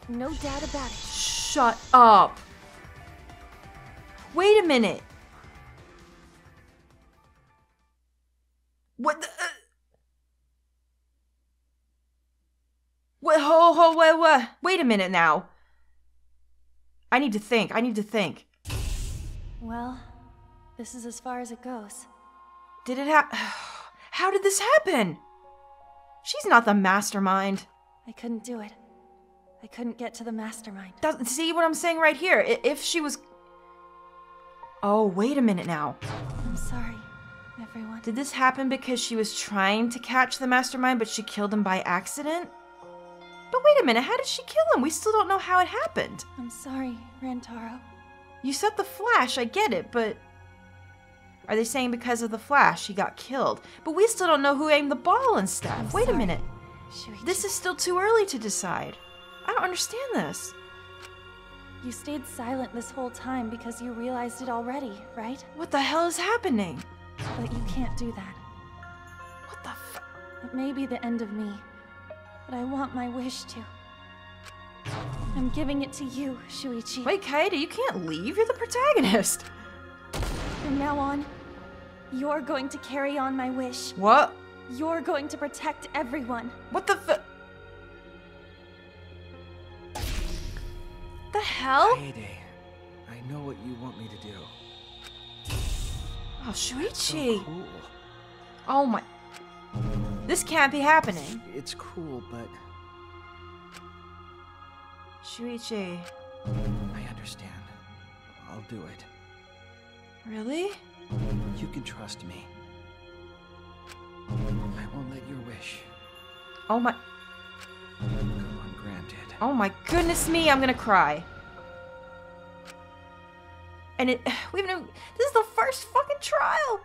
No doubt about it. Shut up! Wait a minute! What the... What? Ho, ho, what? Wait a minute now. I need to think. I need to think. Well, this is as far as it goes. Did it happen? How did this happen? She's not the mastermind. I couldn't do it. I couldn't get to the mastermind. Doesn't see what I'm saying right here? If she was... Oh, wait a minute now. I'm sorry, everyone. Did this happen because she was trying to catch the mastermind, but she killed him by accident? But wait a minute, how did she kill him? We still don't know how it happened. I'm sorry, Rantaro. You set the flash, I get it, but... Are they saying because of the flash, he got killed? But we still don't know who aimed the ball and stuff. I'm wait sorry. A minute. Shuichi. This is still too early to decide. I don't understand this. You stayed silent this whole time because you realized it already, right? What the hell is happening? But you can't do that. What the f- It may be the end of me, but I want my wish to. I'm giving it to you, Shuichi. Wait, Kaede, you can't leave. You're the protagonist. From now on, you're going to carry on my wish. What? You're going to protect everyone. What the f- The hell? Kaede, I know what you want me to do. Oh, Shuichi. So cool. Oh my. This can't be happening. It's cruel, but. Shuichi. I understand. I'll do it. Really? You can trust me. I won't let your wish. Oh my. Oh my goodness me, I'm gonna cry. And this is the first fucking trial.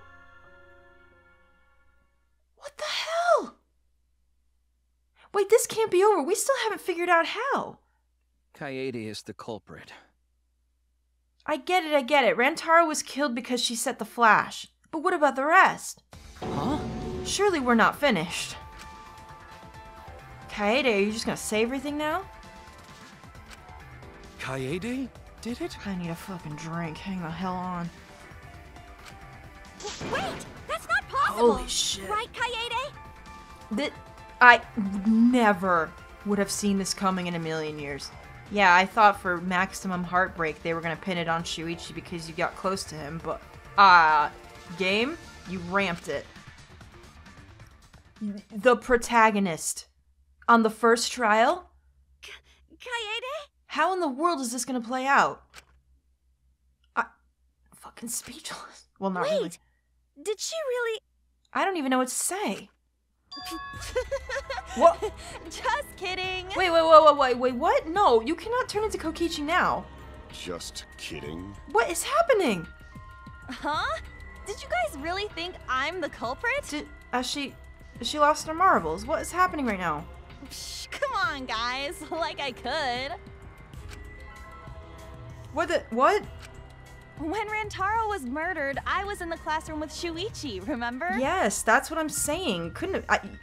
What the hell? Wait, this can't be over. We still haven't figured out how. Kaede is the culprit. I get it, I get it. Rantaro was killed because she set the flash. But what about the rest? Huh? Surely we're not finished. Kaede, are you just gonna say everything now? Kaede did it? I need a fucking drink. Hang the hell on. Wait! That's not possible! Holy shit. Right, Kaede? I never would have seen this coming in a million years. Yeah, I thought for maximum heartbreak they were gonna pin it on Shuichi because you got close to him, but... game? You ramped it. The protagonist. On the first trial? Kaede? How in the world is this gonna play out? I'm fucking speechless. Well, not really. Wait, did she really? I don't even know what to say. What? Just kidding. Wait, what? No, you cannot turn into Kokichi now. Just kidding. What is happening? Huh? Did you guys really think I'm the culprit? She lost her marbles. What is happening right now? Psh, come on, guys. Like I could. What? When Rantaro was murdered, I was in the classroom with Shuichi, remember? Yes, that's what I'm saying.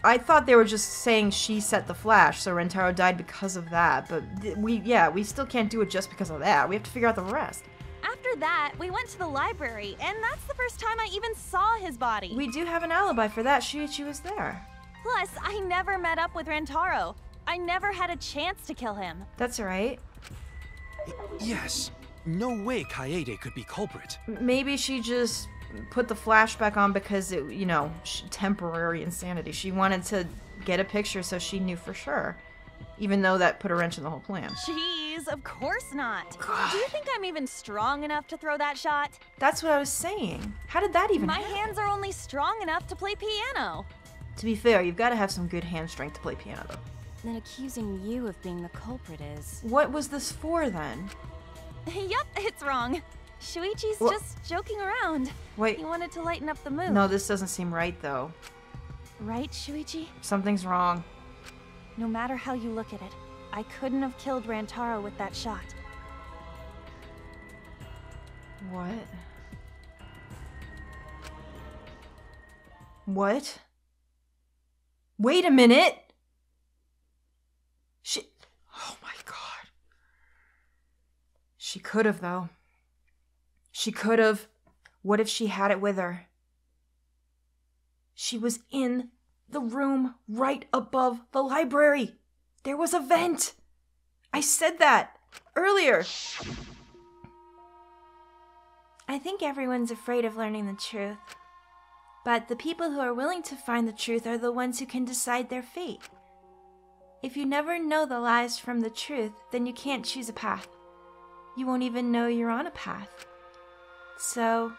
I thought they were just saying she set the flash, so Rantaro died because of that. But we still can't do it just because of that. We have to figure out the rest. After that, we went to the library, and that's the first time I even saw his body. We do have an alibi for that. Shuichi was there. Plus, I never met up with Rantaro. I never had a chance to kill him. That's right. Yes. No way Kaede could be culprit. Maybe she just put the flashback on because it, temporary insanity. She wanted to get a picture so she knew for sure. Even though that put a wrench in the whole plan. Jeez, of course not. God. Do you think I'm even strong enough to throw that shot? That's what I was saying. How did that even happen? My hands are only strong enough to play piano. To be fair, you've got to have some good hand strength to play piano, though. Then accusing you of being the culprit is... What was this for, then? Yep, it's wrong. Shuichi's just joking around. Wait. He wanted to lighten up the mood. No, this doesn't seem right, though. Right, Shuichi? Something's wrong. No matter how you look at it, I couldn't have killed Rantaro with that shot. What? What? Wait a minute! She... Oh my god. She could have, though. She could have. What if she had it with her? She was in... the room right above the library. There was a vent. I said that earlier. I think everyone's afraid of learning the truth. But the people who are willing to find the truth are the ones who can decide their fate. If you never know the lies from the truth, then you can't choose a path. You won't even know you're on a path. So,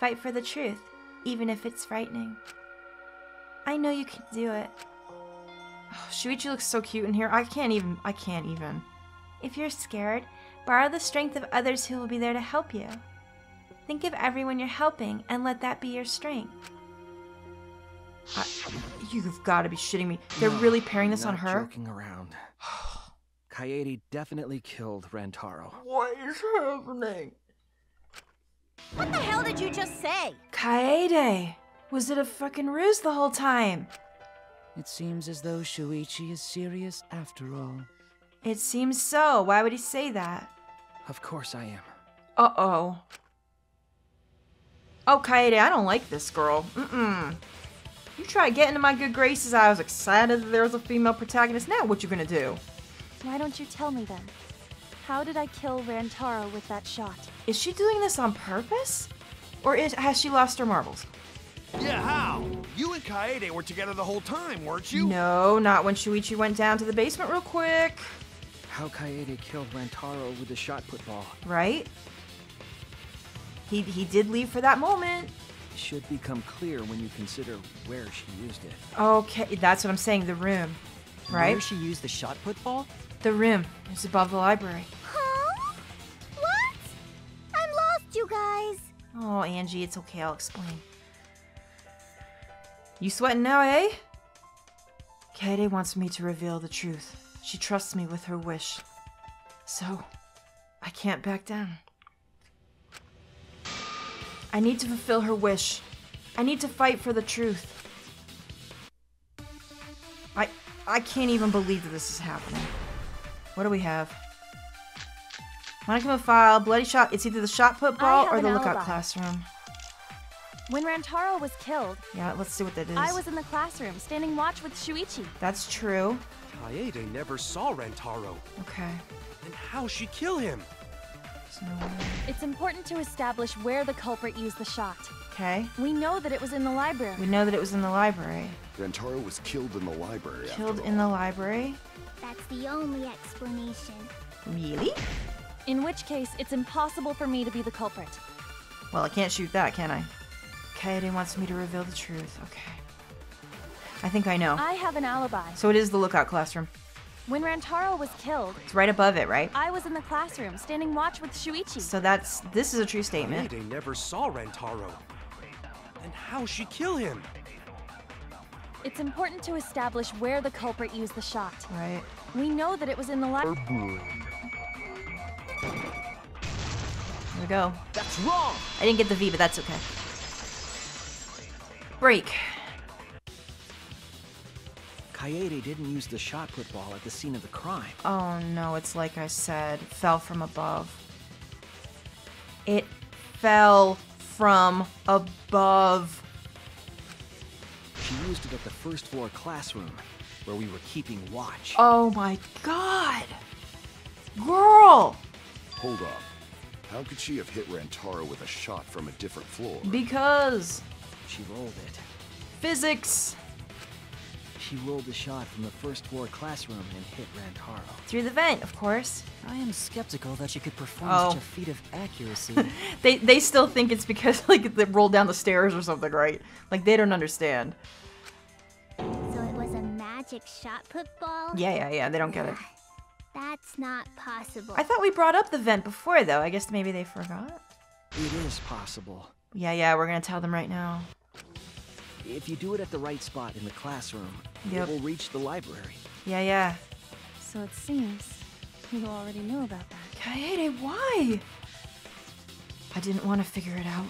fight for the truth, even if it's frightening. I know you can do it. Oh, Shuichi looks so cute in here. I can't even. If you're scared, borrow the strength of others who will be there to help you. Think of everyone you're helping and let that be your strength. You've got to be shitting me. They're really pairing this on her? Joking around. Kaede definitely killed Rantaro. What is happening? What the hell did you just say? Kaede! Was it a fucking ruse the whole time? It seems as though Shuichi is serious after all. It seems so. Why would he say that? Of course I am. Uh-oh. Oh, Kaede, I don't like this girl. Mm-mm. You try getting to my good graces. I was excited that there was a female protagonist. Now what you gonna do? Why don't you tell me then? How did I kill Rantaro with that shot? Is she doing this on purpose? Or has she lost her marbles? Yeah, how? You and Kaede were together the whole time, weren't you? No, not when Shuichi went down to the basement real quick. How Kaede killed Rantaro with the shot put ball. Right? He did leave for that moment. It should become clear when you consider where she used it. Okay, that's what I'm saying, the room. Right? Where she used the shot put ball? The room. It's above the library. Huh? What? I'm lost, you guys. Oh, Angie, it's okay, I'll explain. You sweating now, eh? Kaede wants me to reveal the truth. She trusts me with her wish. So, I can't back down. I need to fulfill her wish. I need to fight for the truth. I can't even believe that this is happening. What do we have? Monokuma file, bloody shot. It's either the shot put ball or the lookout classroom. When Rantaro was killed... Yeah, let's see what that is. I was in the classroom, standing watch with Shuichi. That's true. Kaede never saw Rantaro. Okay. Then how'd she kill him? It's important to establish where the culprit used the shot. Okay. We know that it was in the library. We know that it was in the library. Rantaro was killed in the library. Killed in the library? That's the only explanation. Really? In which case, it's impossible for me to be the culprit. Well, I can't shoot that, can I? Kaede wants me to reveal the truth. Okay. I think I know. I have an alibi. So it is the lookout classroom. When Rantaro was killed... It's right above it, right? I was in the classroom, standing watch with Shuichi. So that's... This is a true statement. Kaede never saw Rantaro. Then how'd she kill him? It's important to establish where the culprit used the shot. Right. We know that it was in the library. There we go. That's wrong! I didn't get the V, but that's okay. Break. Kaede didn't use the shot put ball at the scene of the crime. Oh no, it's like I said, it fell from above. It fell from above. She used it at the first floor classroom, where we were keeping watch. Oh my god! Girl! Hold up. How could she have hit Rantaro with a shot from a different floor? Because... She rolled it. Physics! She rolled the shot from the first floor classroom and hit Rantaro. Through the vent, of course. I am skeptical that she could perform such a feat of accuracy. they still think it's because like they rolled down the stairs or something, right? Like they don't understand. So it was a magic shot put ball? Yeah, they don't get it. That's not possible. I thought we brought up the vent before though. I guess maybe they forgot. It is possible. Yeah, we're gonna tell them right now. If you do it at the right spot in the classroom, it will reach the library. Yeah. So it seems you already knew about that. Kaede, why? I didn't want to figure it out.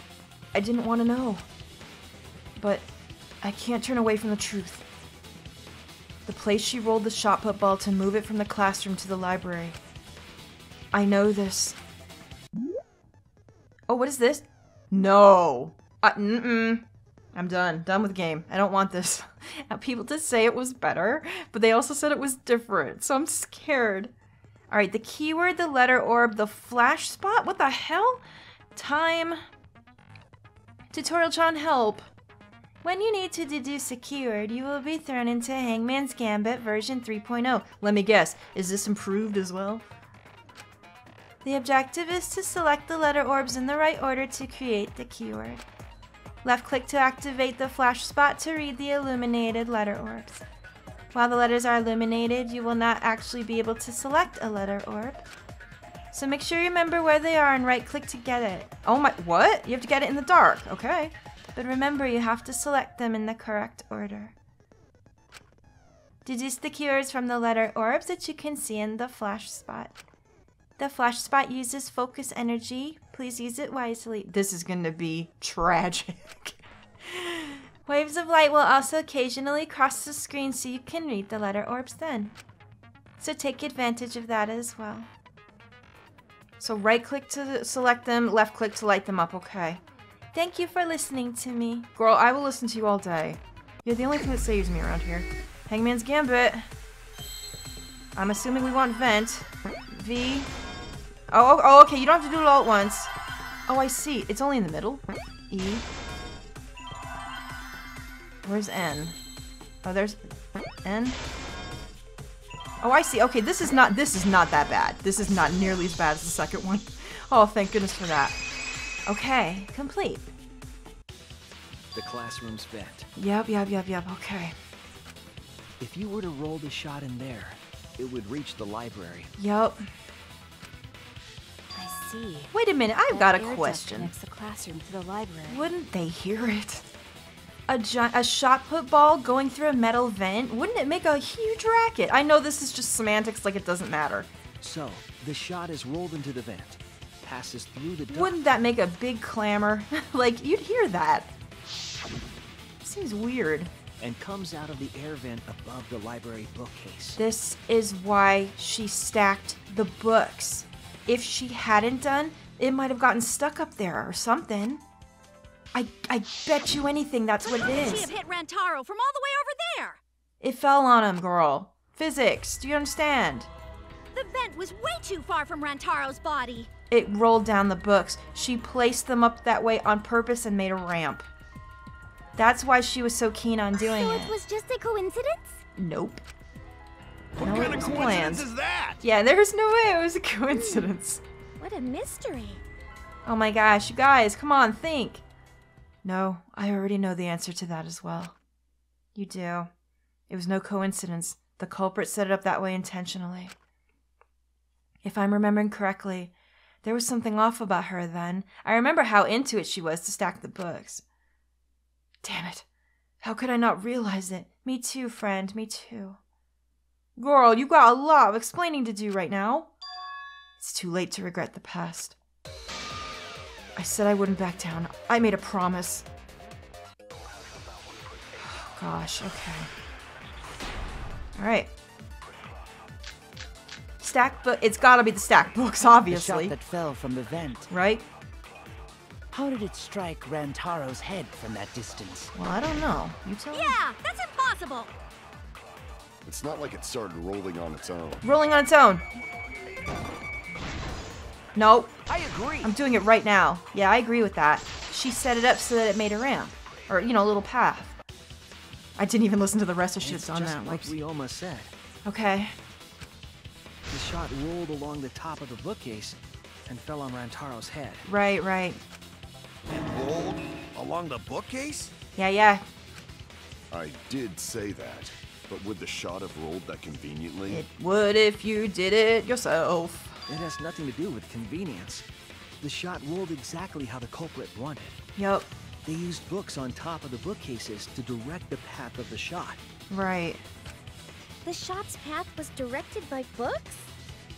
I didn't want to know. But I can't turn away from the truth. The place she rolled the shot put ball to move it from the classroom to the library. I know this. Oh, what is this? No. I'm done. Done with the game. I don't want this. People did say it was better, but they also said it was different, so I'm scared. Alright, the keyword, the letter orb, the flash spot? What the hell? Time. Tutorial-chan, help. When you need to deduce a keyword, you will be thrown into Hangman's Gambit version 3.0. Let me guess, is this improved as well? The objective is to select the letter orbs in the right order to create the keyword. Left click to activate the flash spot to read the illuminated letter orbs. While the letters are illuminated, you will not actually be able to select a letter orb. So make sure you remember where they are and right click to get it. Oh my, what? You have to get it in the dark, okay. But remember, you have to select them in the correct order. Deduce the keywords from the letter orbs that you can see in the flash spot. The flash spot uses focus energy. Please use it wisely. This is gonna be tragic. Waves of light will also occasionally cross the screen so you can read the letter orbs then. So take advantage of that as well. So right click to select them, left click to light them up, okay. Thank you for listening to me. Girl, I will listen to you all day. You're the only thing that saves me around here. Hangman's Gambit. I'm assuming we want vent. V. Oh, okay, you don't have to do it all at once. Oh, I see. It's only in the middle. E. Where's N? Oh, there's N. Oh, I see. Okay, this is not that bad. This is not nearly as bad as the second one. Oh, thank goodness for that. Okay, complete. The classroom's vent. Yep, okay. If you were to roll the shot in there, it would reach the library. Yep. Wait a minute, I've got a question. The classroom to the library. Wouldn't they hear it? A shot put ball going through a metal vent? Wouldn't it make a huge racket? I know this is just semantics, like it doesn't matter. So, the shot is rolled into the vent, passes through the duct. Wouldn't that make a big clamor? Like, you'd hear that. Seems weird. And comes out of the air vent above the library bookcase. This is why she stacked the books. If she hadn't done, it might have gotten stuck up there or something. I bet you anything that's what it is. How could she have hit Rantaro from all the way over there? It fell on him, girl. Physics, do you understand? The vent was way too far from Rantaro's body. It rolled down the books. She placed them up that way on purpose and made a ramp. That's why she was so keen on doing it. So it was just a coincidence? Nope. What kind of coincidence is that? Yeah, there's no way it was a coincidence. What a mystery. Oh my gosh, you guys, come on, think. No, I already know the answer to that as well. You do. It was no coincidence. The culprit set it up that way intentionally. If I'm remembering correctly, there was something off about her then. I remember how into it she was to stack the books. Damn it. How could I not realize it? Me too, friend, me too. Girl, you got a lot of explaining to do right now. It's too late to regret the past. I said I wouldn't back down. I made a promise. Oh, gosh, okay. Alright. Stack book. It's gotta be the stack books, obviously. The shot that fell from the vent. Right? How did it strike Rantaro's head from that distance? Well, I don't know. You tell me. Yeah, that's impossible! It's not like it started rolling on its own. Rolling on its own. Nope. I agree. I'm doing it right now. Yeah, I agree with that. She set it up so that it made a ramp. Or, you know, a little path. I didn't even listen to the rest of shit on that. Like Ryoma said. Okay. The shot rolled along the top of the bookcase and fell on Rantaro's head. Right, right. It rolled along the bookcase? Yeah, yeah. I did say that, but would the shot have rolled that conveniently? It would if you did it yourself. It has nothing to do with convenience. The shot rolled exactly how the culprit wanted. Yup. They used books on top of the bookcases to direct the path of the shot. Right. The shot's path was directed by books?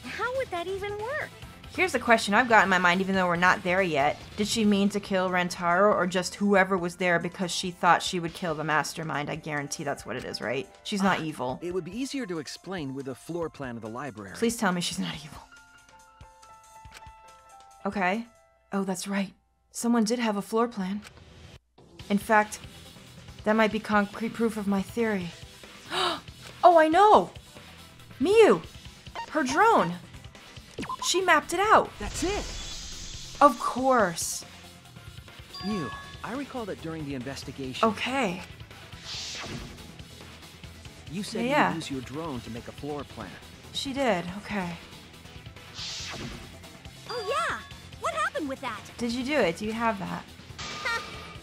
How would that even work? Here's the question I've got in my mind, even though we're not there yet. Did she mean to kill Rantaro, or just whoever was there because she thought she would kill the mastermind? I guarantee that's what it is, right? She's not evil. It would be easier to explain with a floor plan of the library. Please tell me she's not evil. Okay. Oh, that's right. Someone did have a floor plan. In fact, that might be concrete proof of my theory. Oh, I know! Miu! Her drone! She mapped it out! That's it! Of course! Miu, I recall that during the investigation... Okay. You said you used your drone to make a floor plan. She did, okay. Oh yeah! What happened with that? Did you do it? Do you have that?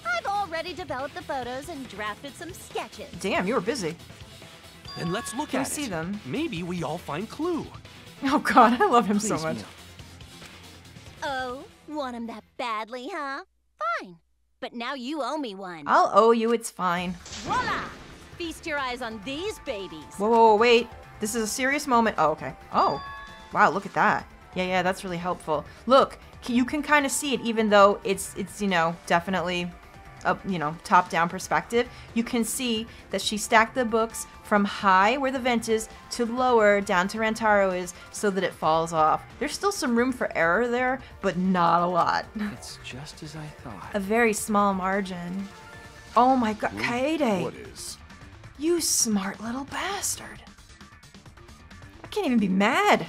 I've already developed the photos and drafted some sketches. Damn, you were busy. Then let's look at it. Can we see them? Maybe we all find clue. Oh god, I love him so much. Oh, want him that badly, huh? Fine. But now you owe me one. I'll owe you, it's fine. Voila! Feast your eyes on these babies. Whoa, whoa, whoa, wait. This is a serious moment. Oh, okay. Oh. Wow, look at that. Yeah, yeah, that's really helpful. Look, you can kind of see it, even though it's you know, definitely... up, you know, top-down perspective, you can see that she stacked the books from high, where the vent is, to lower, down to Rantaro is, so that it falls off. There's still some room for error there, but not a lot. It's just as I thought. A very small margin. Oh my god, Kaede! What is? You smart little bastard. I can't even be mad.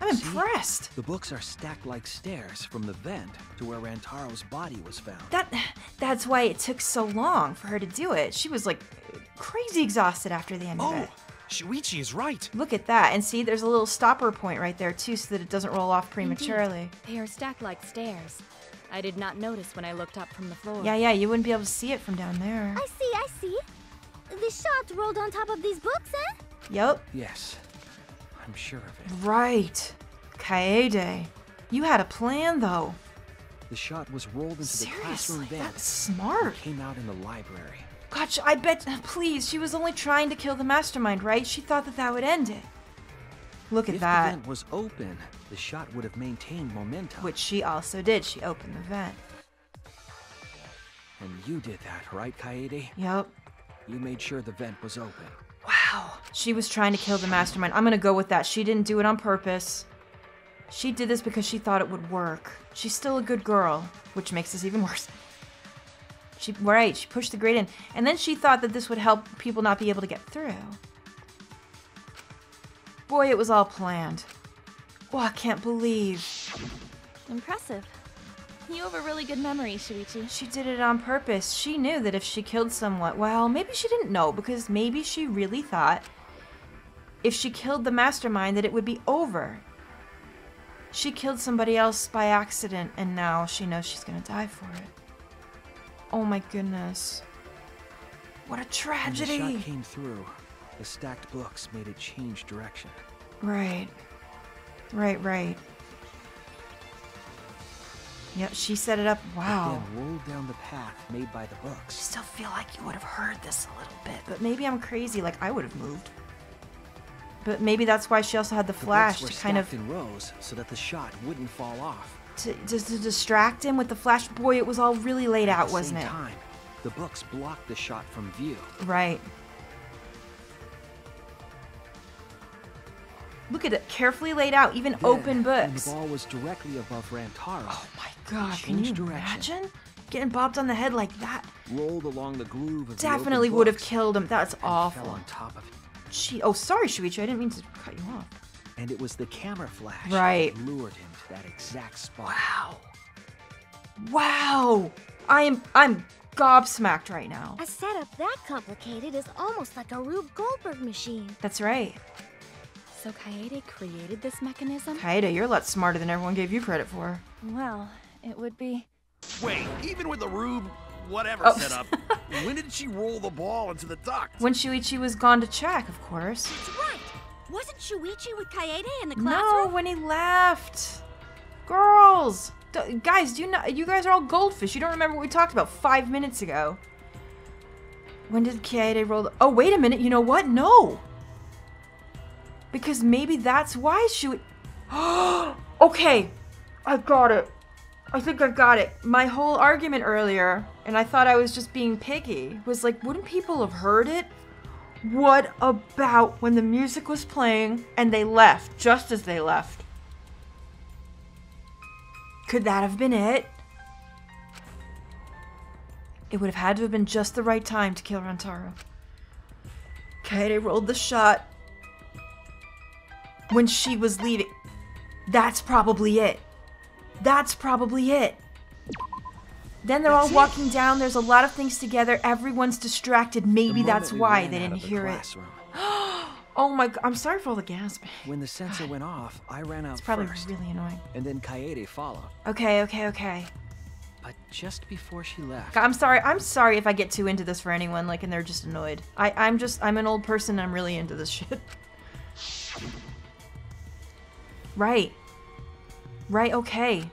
I'm impressed. The books are stacked like stairs from the vent to where Rantaro's body was found. That's why it took so long for her to do it. She was like crazy exhausted after the end of it. Shuichi is right. Look at that. And see, there's a little stopper point right there too, so that it doesn't roll off prematurely. Indeed. They are stacked like stairs. I did not notice when I looked up from the floor. Yeah, yeah, you wouldn't be able to see it from down there. I see, I see. The shot rolled on top of these books, eh? Yup. Yes. I'm sure of it. Right. Kaede. You had a plan, though. The shot was rolled into the classroom bed. That's smart. Came out in the library. Gotcha. I bet. Please, she was only trying to kill the mastermind, right? She thought that that would end it. Look at that. If the vent was open, the shot would have maintained momentum. Which she also did. She opened the vent. And you did that, right, Kaede? Yep. You made sure the vent was open. Wow. She was trying to kill the mastermind. I'm gonna go with that. She didn't do it on purpose. She did this because she thought it would work. She's still a good girl, which makes this even worse. She pushed the grate in. And then she thought that this would help people not be able to get through. Boy, it was all planned. Oh, I can't believe. Impressive. You have a really good memory, Shuichi. She did it on purpose. She knew that if she killed someone... Well, maybe she didn't know, because maybe she really thought if she killed the mastermind that it would be over. She killed somebody else by accident, and now she knows she's gonna die for it. Oh my goodness. What a tragedy! When the shot came through, the stacked books made it change direction. Right. Right, right. Yep, she set it up. Wow. Then rolled down the path made by the books. I still feel like you would have heard this a little bit, but maybe I'm crazy. Like I would have moved. But maybe that's why she also had the flash to kind of in rows so that the shot wouldn't fall off. To distract him with the flash. Boy, it was all really laid out, wasn't it? At the same time, the books blocked the shot from view. Right. Look at it, carefully laid out, even open books. The ball was directly above Rantaro. Oh my god, can you imagine? Getting bopped on the head like that? Rolled along the groove of definitely would have killed him. That's awful. Fell on top of him. Gee, oh, sorry, Shuichi, I didn't mean to cut you off. And it was the camera flash that lured him to that exact spot. Wow. Wow. I'm gobsmacked right now. A setup that complicated is almost like a Rube Goldberg machine. That's right. So Kaede created this mechanism? Kaede, you're a lot smarter than everyone gave you credit for. Well, it would be... Wait, even with the Rube whatever setup, when did she roll the ball into the duct? When Shuichi was gone to check, of course. That's right. Wasn't Shuichi with Kaede in the classroom? No, when he left. Girls! Guys, do you not? You guys are all goldfish. You don't remember what we talked about 5 minutes ago. When did Kaede roll the... Oh, wait a minute. You know what? No. Because maybe that's why Shuichi... Okay. I got it. I think I got it. My whole argument earlier, and I thought I was just being picky, was like, wouldn't people have heard it? What about when the music was playing and they left, just as they left? Could that have been it? It would have had to have been just the right time to kill Rantaro. Kaede rolled the shot when she was leaving. That's probably it. That's probably it. Then they're all walking down. There's a lot of things together. Everyone's distracted. Maybe that's why they didn't hear it. Oh my god, I'm sorry for all the gasping. When the sensor went off, I ran out first. It's probably really annoying. And then Kaede followed. Okay, okay, okay. But just before she left... I'm sorry if I get too into this for anyone, like, and they're just annoyed. I'm an old person, and I'm really into this shit. Right. Right, okay.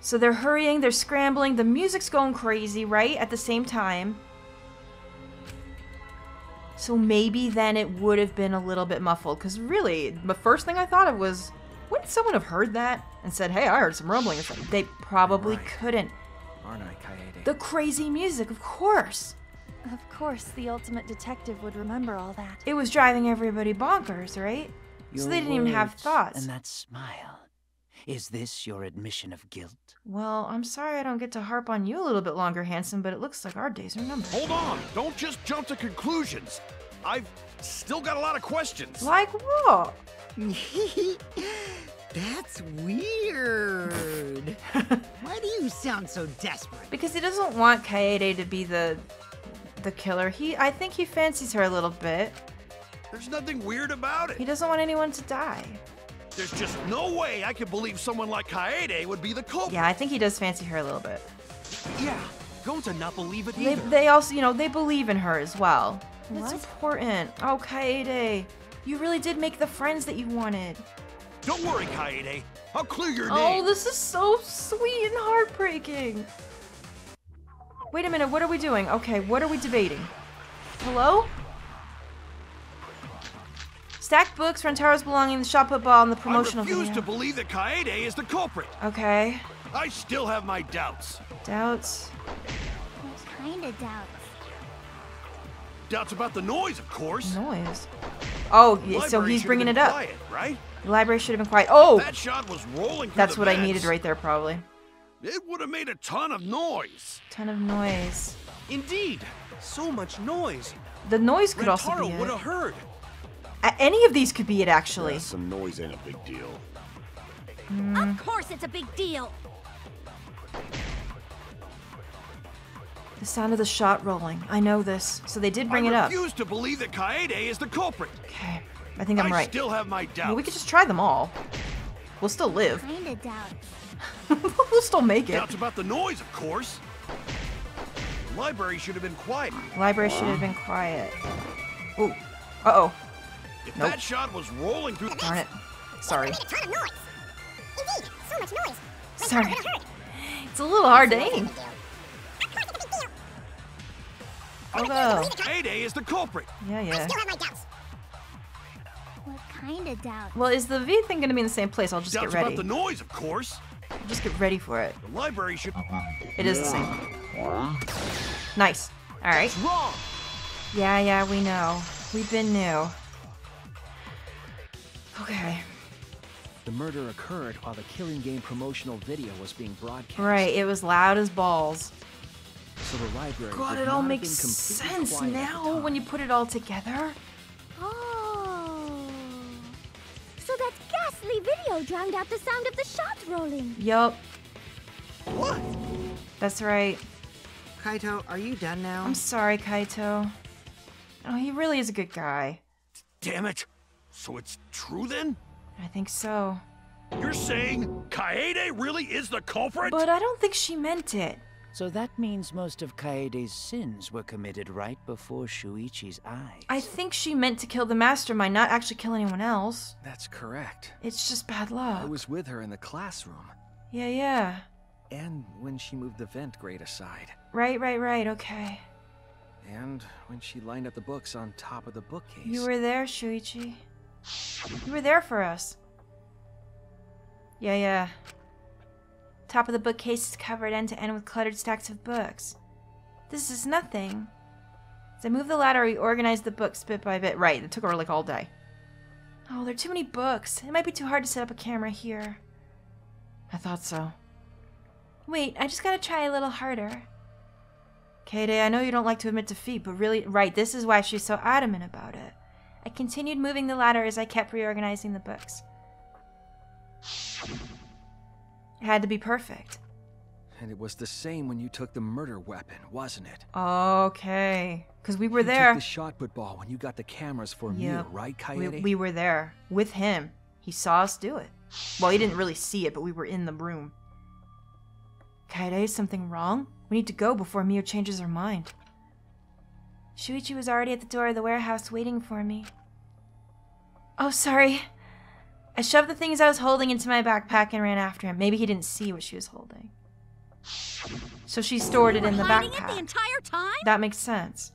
So they're hurrying, they're scrambling, the music's going crazy, right? At the same time. So maybe then it would have been a little bit muffled, because really, the first thing I thought of was, wouldn't someone have heard that and said, hey, I heard some rumbling or something? They probably couldn't. Aren't I, Kaede? The crazy music, of course. Of course, the ultimate detective would remember all that. It was driving everybody bonkers, right? So they didn't even have thoughts. And that smile. Is this your admission of guilt? Well, I'm sorry I don't get to harp on you a little bit longer, handsome, but it looks like our days are numbered. Hold on! Don't just jump to conclusions! I've still got a lot of questions! Like what? That's weird! Why do you sound so desperate? Because he doesn't want Kaede to be the killer. I think he fancies her a little bit. There's nothing weird about it. He doesn't want anyone to die. There's just no way I could believe someone like Kaede would be the culprit. Yeah, I think he does fancy her a little bit. Yeah, Gonta not believe it either. They also, you know, they believe in her as well. That's important. Oh, Kaede, you really did make the friends that you wanted. Don't worry, Kaede. I'll clear your name. Oh, this is so sweet and heartbreaking. Wait a minute, what are we doing? Okay, what are we debating? Hello? Stacked books, Rantaro's belonging, the shot put ball, and the promotional video. I refuse to believe that Kaede is the culprit. Okay. I still have my doubts. Doubts? What kind of doubts? Doubts about the noise, of course. Noise? Oh, so he's bringing it up. Quiet, right? The library should have been quiet. Oh! That shot was rolling through the vents. I needed right there, probably. It would have made a ton of noise. Ton of noise. Indeed. So much noise. The noise could also be it. Rantaro would have heard. Any of these could be it, actually. Yeah, some noise ain't a big deal. Of course it's a big deal. The sound of the shot rolling. I know this. So they did bring it up. I refuse to believe that Kaede is the culprit. Okay. I think I'm right. I still have my doubts. Well, we could just try them all. We'll still live. Kinda doubts. We'll still make it. Doubts about the noise, of course. The library should have been quiet. Library should have been quiet. Ooh. Uh-oh. If that shot was rolling through the vents. Sorry. Indeed, so much noise. Sorry. It's a little hard to aim. Although Kaede is the culprit. Yeah, yeah. I still have my doubts. What kind of doubt? Well, is the V thing going to be in the same place? I'll just get ready. Doubts about the noise, of course. I'll just get ready for it. The library should. It is the same. Nice. All right. That's wrong. Yeah, yeah, we know. We've been new. Okay. The murder occurred while the Killing Game promotional video was being broadcast. Right, it was loud as balls. So the library. God, it all makes sense now when you put it all together. Oh. So that ghastly video drowned out the sound of the shot rolling. Yup. What? That's right. Kaito, are you done now? I'm sorry, Kaito. Oh, he really is a good guy. Damn it! So it's true then? I think so. You're saying Kaede really is the culprit? But I don't think she meant it. So that means most of Kaede's sins were committed right before Shuichi's eyes. I think she meant to kill the mastermind, not actually kill anyone else. That's correct. It's just bad luck. I was with her in the classroom. Yeah, yeah. And when she moved the vent grate aside. Right, okay. And when she lined up the books on top of the bookcase. You were there, Shuichi. You were there for us. Yeah. Top of the bookcase is covered end to end with cluttered stacks of books. This is nothing. As I moved the ladder, I reorganized the books bit by bit. Right, it took her like all day. Oh, there are too many books. It might be too hard to set up a camera here. I thought so. Wait, I just gotta try a little harder. Kaede, I know you don't like to admit defeat, but really, right, this is why she's so adamant about it. I continued moving the ladder as I kept reorganizing the books. It had to be perfect. And it was the same when you took the murder weapon, wasn't it? Okay. Because we were there. You took the shot put ball when you got the cameras for Miu, right, Kaede? We were there. With him. He saw us do it. Well, he didn't really see it, but we were in the room. Kaede, is something wrong? We need to go before Miu changes her mind. Shuichi was already at the door of the warehouse waiting for me. Oh, sorry. I shoved the things I was holding into my backpack and ran after him. Maybe he didn't see what she was holding. So she stored it in the backpack. Hiding it the entire time? That makes sense.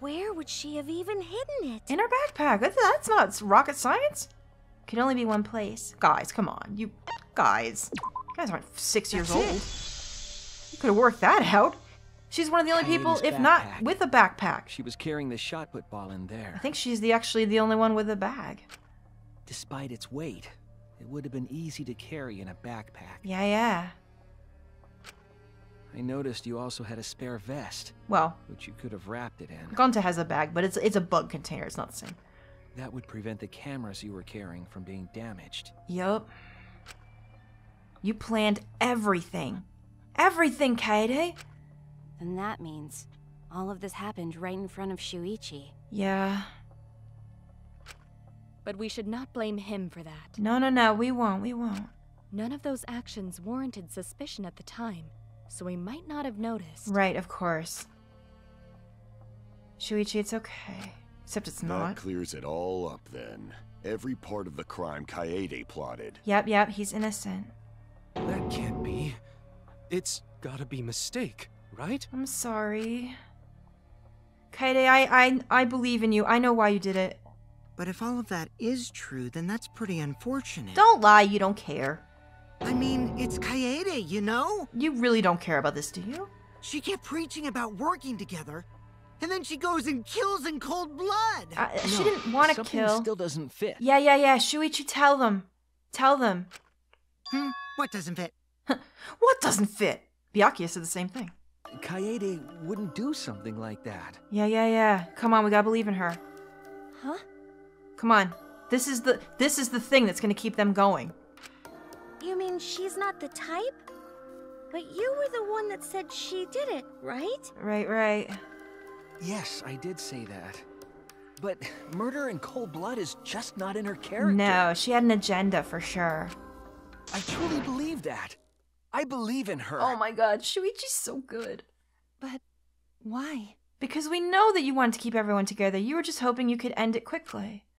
Where would she have even hidden it? In her backpack. That's not rocket science. Could only be one place. Guys, come on. You guys aren't 6 years old. You could have worked that out. She's one of the only people, if not with a backpack. She was carrying the shot put ball in there. I think she's actually the only one with a bag. Despite its weight, it would have been easy to carry in a backpack. Yeah. I noticed you also had a spare vest. Well, which you could have wrapped it in. Gonta has a bag, but it's a bug container. It's not the same. That would prevent the cameras you were carrying from being damaged. Yup. You planned everything. Everything, Kaede. And that means all of this happened right in front of Shuichi. Yeah. But we should not blame him for that. No, we won't. None of those actions warranted suspicion at the time, so we might not have noticed. Right, of course. Shuichi, it's okay. Except it's not. That clears it all up then. Every part of the crime Kaede plotted. Yep, he's innocent. That can't be. It's gotta be a mistake, right? I'm sorry. Kaede, I believe in you. I know why you did it. But if all of that is true, then that's pretty unfortunate. Don't lie, you don't care. I mean, it's Kaede, you know? You really don't care about this, do you? She kept preaching about working together, and then she goes and kills in cold blood. She didn't want to kill. Something still doesn't fit. Yeah, Shuichi, tell them. Tell them. What doesn't fit? What doesn't fit? Byakuya said the same thing. Kaede wouldn't do something like that. Yeah. Come on, we gotta believe in her. Huh? Come on, this is the thing that's gonna keep them going. You mean she's not the type? But you were the one that said she did it, right? Right. Yes, I did say that. But murder in cold blood is just not in her character. No, she had an agenda for sure. I truly believe that. I believe in her. Oh my god, Shuichi's so good. But why? Because we know that you wanted to keep everyone together. You were just hoping you could end it quickly.